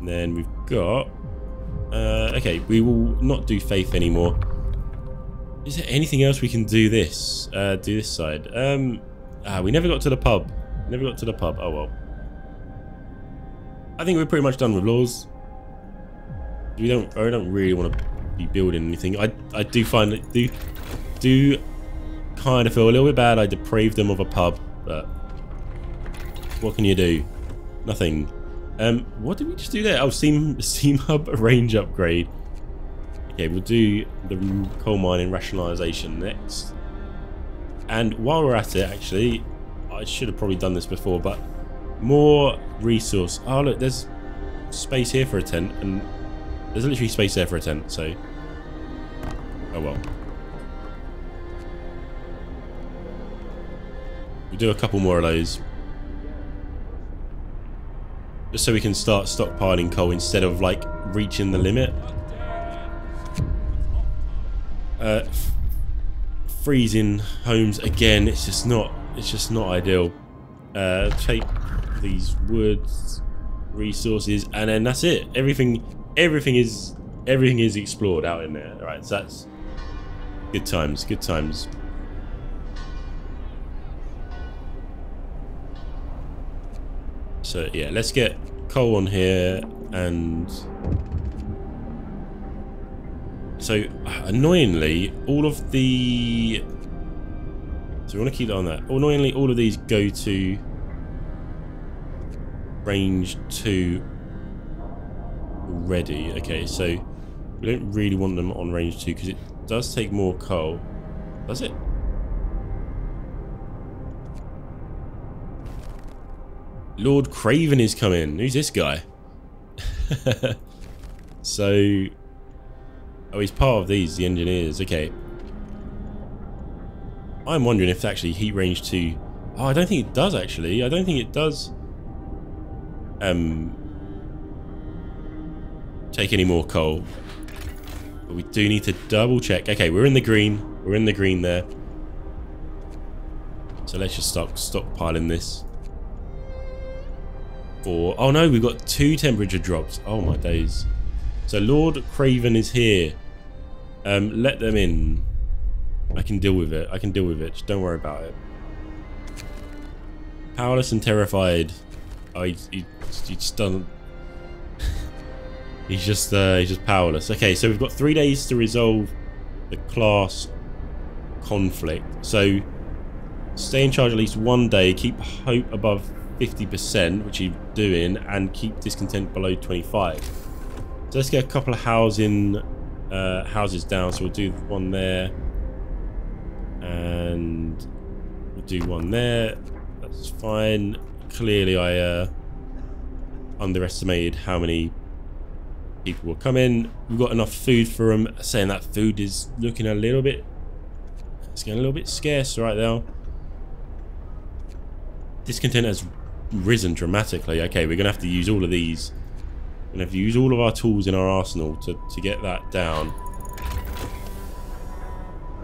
And then we've got... Uh, okay, we will not do faith anymore. Is there anything else we can do this? Uh, do this side. Um, ah, we never got to the pub. Never got to the pub. Oh, well. I think we're pretty much done with laws. We don't. I don't really want to be building anything. I. I do find that do do kind of feel a little bit bad. I depraved them of a pub, but What can you do? Nothing. Um, what did we just do there? Oh, Steam, Steam Hub range upgrade. Okay, we'll do the coal mining rationalization next. And while we're at it, actually, I should have probably done this before, but more resource. Oh, look, there's space here for a tent, and there's literally space there for a tent, so... Oh, well. We'll do a couple more of those. Just so we can start stockpiling coal instead of, like, reaching the limit. Uh, freezing homes again. It's just not, it's just not ideal. Uh, take these wood resources, and then that's it. Everything, everything is, everything is explored out in there. All right, so that's good times. Good times. So yeah, let's get coal on here, and so annoyingly all of the so we want to keep that on that. Annoyingly all of these go to range two already. Okay, so we don't really want them on range two because it does take more coal. Does it? Lord Craven is coming. Who's this guy? So... Oh, he's part of these, the engineers. Okay. I'm wondering if actually heat range two... Oh, I don't think it does, actually. I don't think it does... Um... Take any more coal. But we do need to double check. Okay, we're in the green. We're in the green there. So let's just stop stockpiling this. Or, oh no, we've got two temperature drops. Oh my days. So Lord Craven is here. Um, let them in. I can deal with it. I can deal with it. Just don't worry about it. Powerless and terrified. Oh, he, he, he just doesn't. he's just uh, he's just powerless. Okay, so we've got three days to resolve the class conflict. So stay in charge at least one day. Keep hope above fifty percent, which you're doing, and keep discontent below twenty-five. So let's get a couple of housing uh, houses down. So we'll do one there, and we'll do one there. That's fine. Clearly, I uh, underestimated how many people will come in. We've got enough food for them. Saying that, food is looking a little bit. It's getting a little bit scarce right now. Discontent has risen dramatically. Okay, we're gonna have to use all of these. We're gonna have to use all of our tools in our arsenal to, to get that down.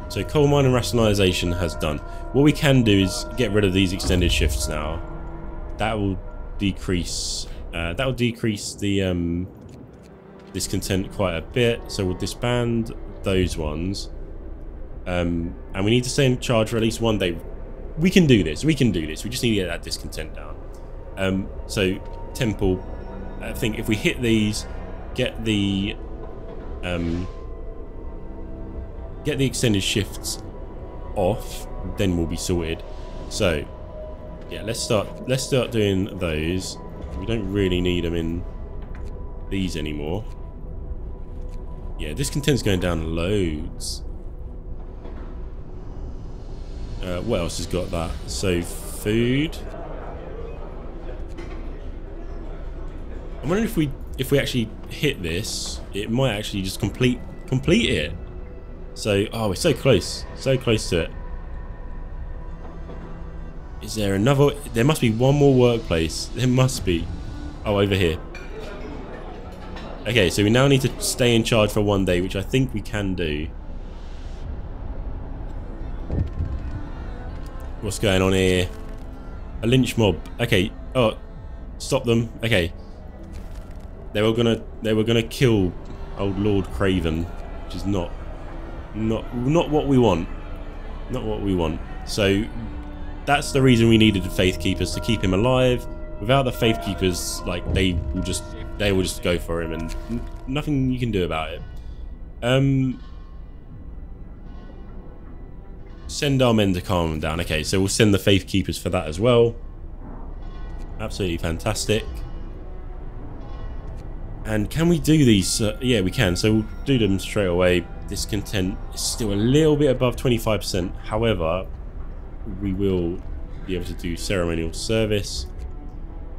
So coal mine and rationalization has done. What we can do is get rid of these extended shifts now. That will decrease uh, that will decrease the um, discontent quite a bit. So we'll disband those ones, um, and we need to stay in charge for at least one day. We can do this. We can do this. We just need to get that discontent down. Um, so, temple. I think if we hit these, get the um, get the extended shifts off, then we'll be sorted. So, yeah, let's start. Let's start doing those. We don't really need them in these anymore. Yeah, discontent's going down loads. Uh, what else has got that? So, food. I'm wondering if we if we actually hit this, it might actually just complete complete it. So, oh, we're so close, so close to it. Is there another? There must be one more workplace. There must be. Oh, over here. Okay, so we now need to stay in charge for one day, which I think we can do. What's going on here? A lynch mob. Okay. Oh, stop them. Okay. They were gonna. They were gonna kill old Lord Craven, which is not, not, not what we want. Not what we want. So that's the reason we needed the faith keepers, to keep him alive. Without the faith keepers, like they will just, they will just go for him, and n nothing you can do about it. Um. Send our men to calm them down. Okay, so we'll send the faith keepers for that as well. Absolutely fantastic. And can we do these? Uh, yeah, we can. So we'll do them straight away. Discontent is still a little bit above twenty-five percent. However, we will be able to do ceremonial service.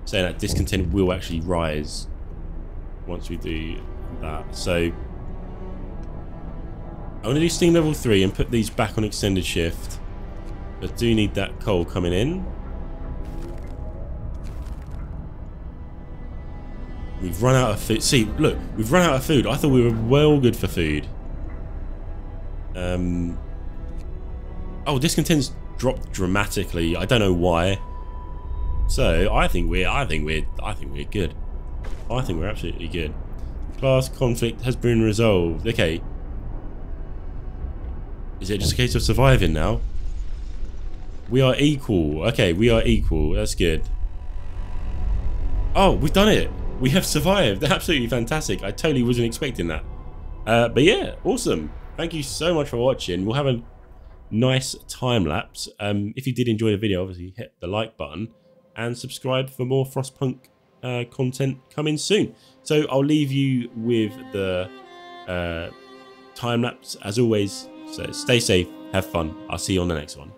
Saying that discontent will actually rise once we do that. So I want to do steam level three and put these back on extended shift. I do need that coal coming in. We've run out of food. See, look, we've run out of food. I thought we were well good for food. Um. Oh, discontent's dropped dramatically. I don't know why. So I think we're, I think we're, I think we're good. I think we're absolutely good. Class conflict has been resolved. Okay. Is it just a case of surviving now? We are equal. Okay, we are equal. That's good. Oh, we've done it. We have survived. Absolutely fantastic. I totally wasn't expecting that. Uh, but yeah, awesome. Thank you so much for watching. We'll have a nice time lapse. Um, if you did enjoy the video, obviously hit the like button and subscribe for more Frostpunk uh, content coming soon. So I'll leave you with the uh, time lapse as always. So stay safe, have fun. I'll see you on the next one.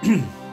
Hmm.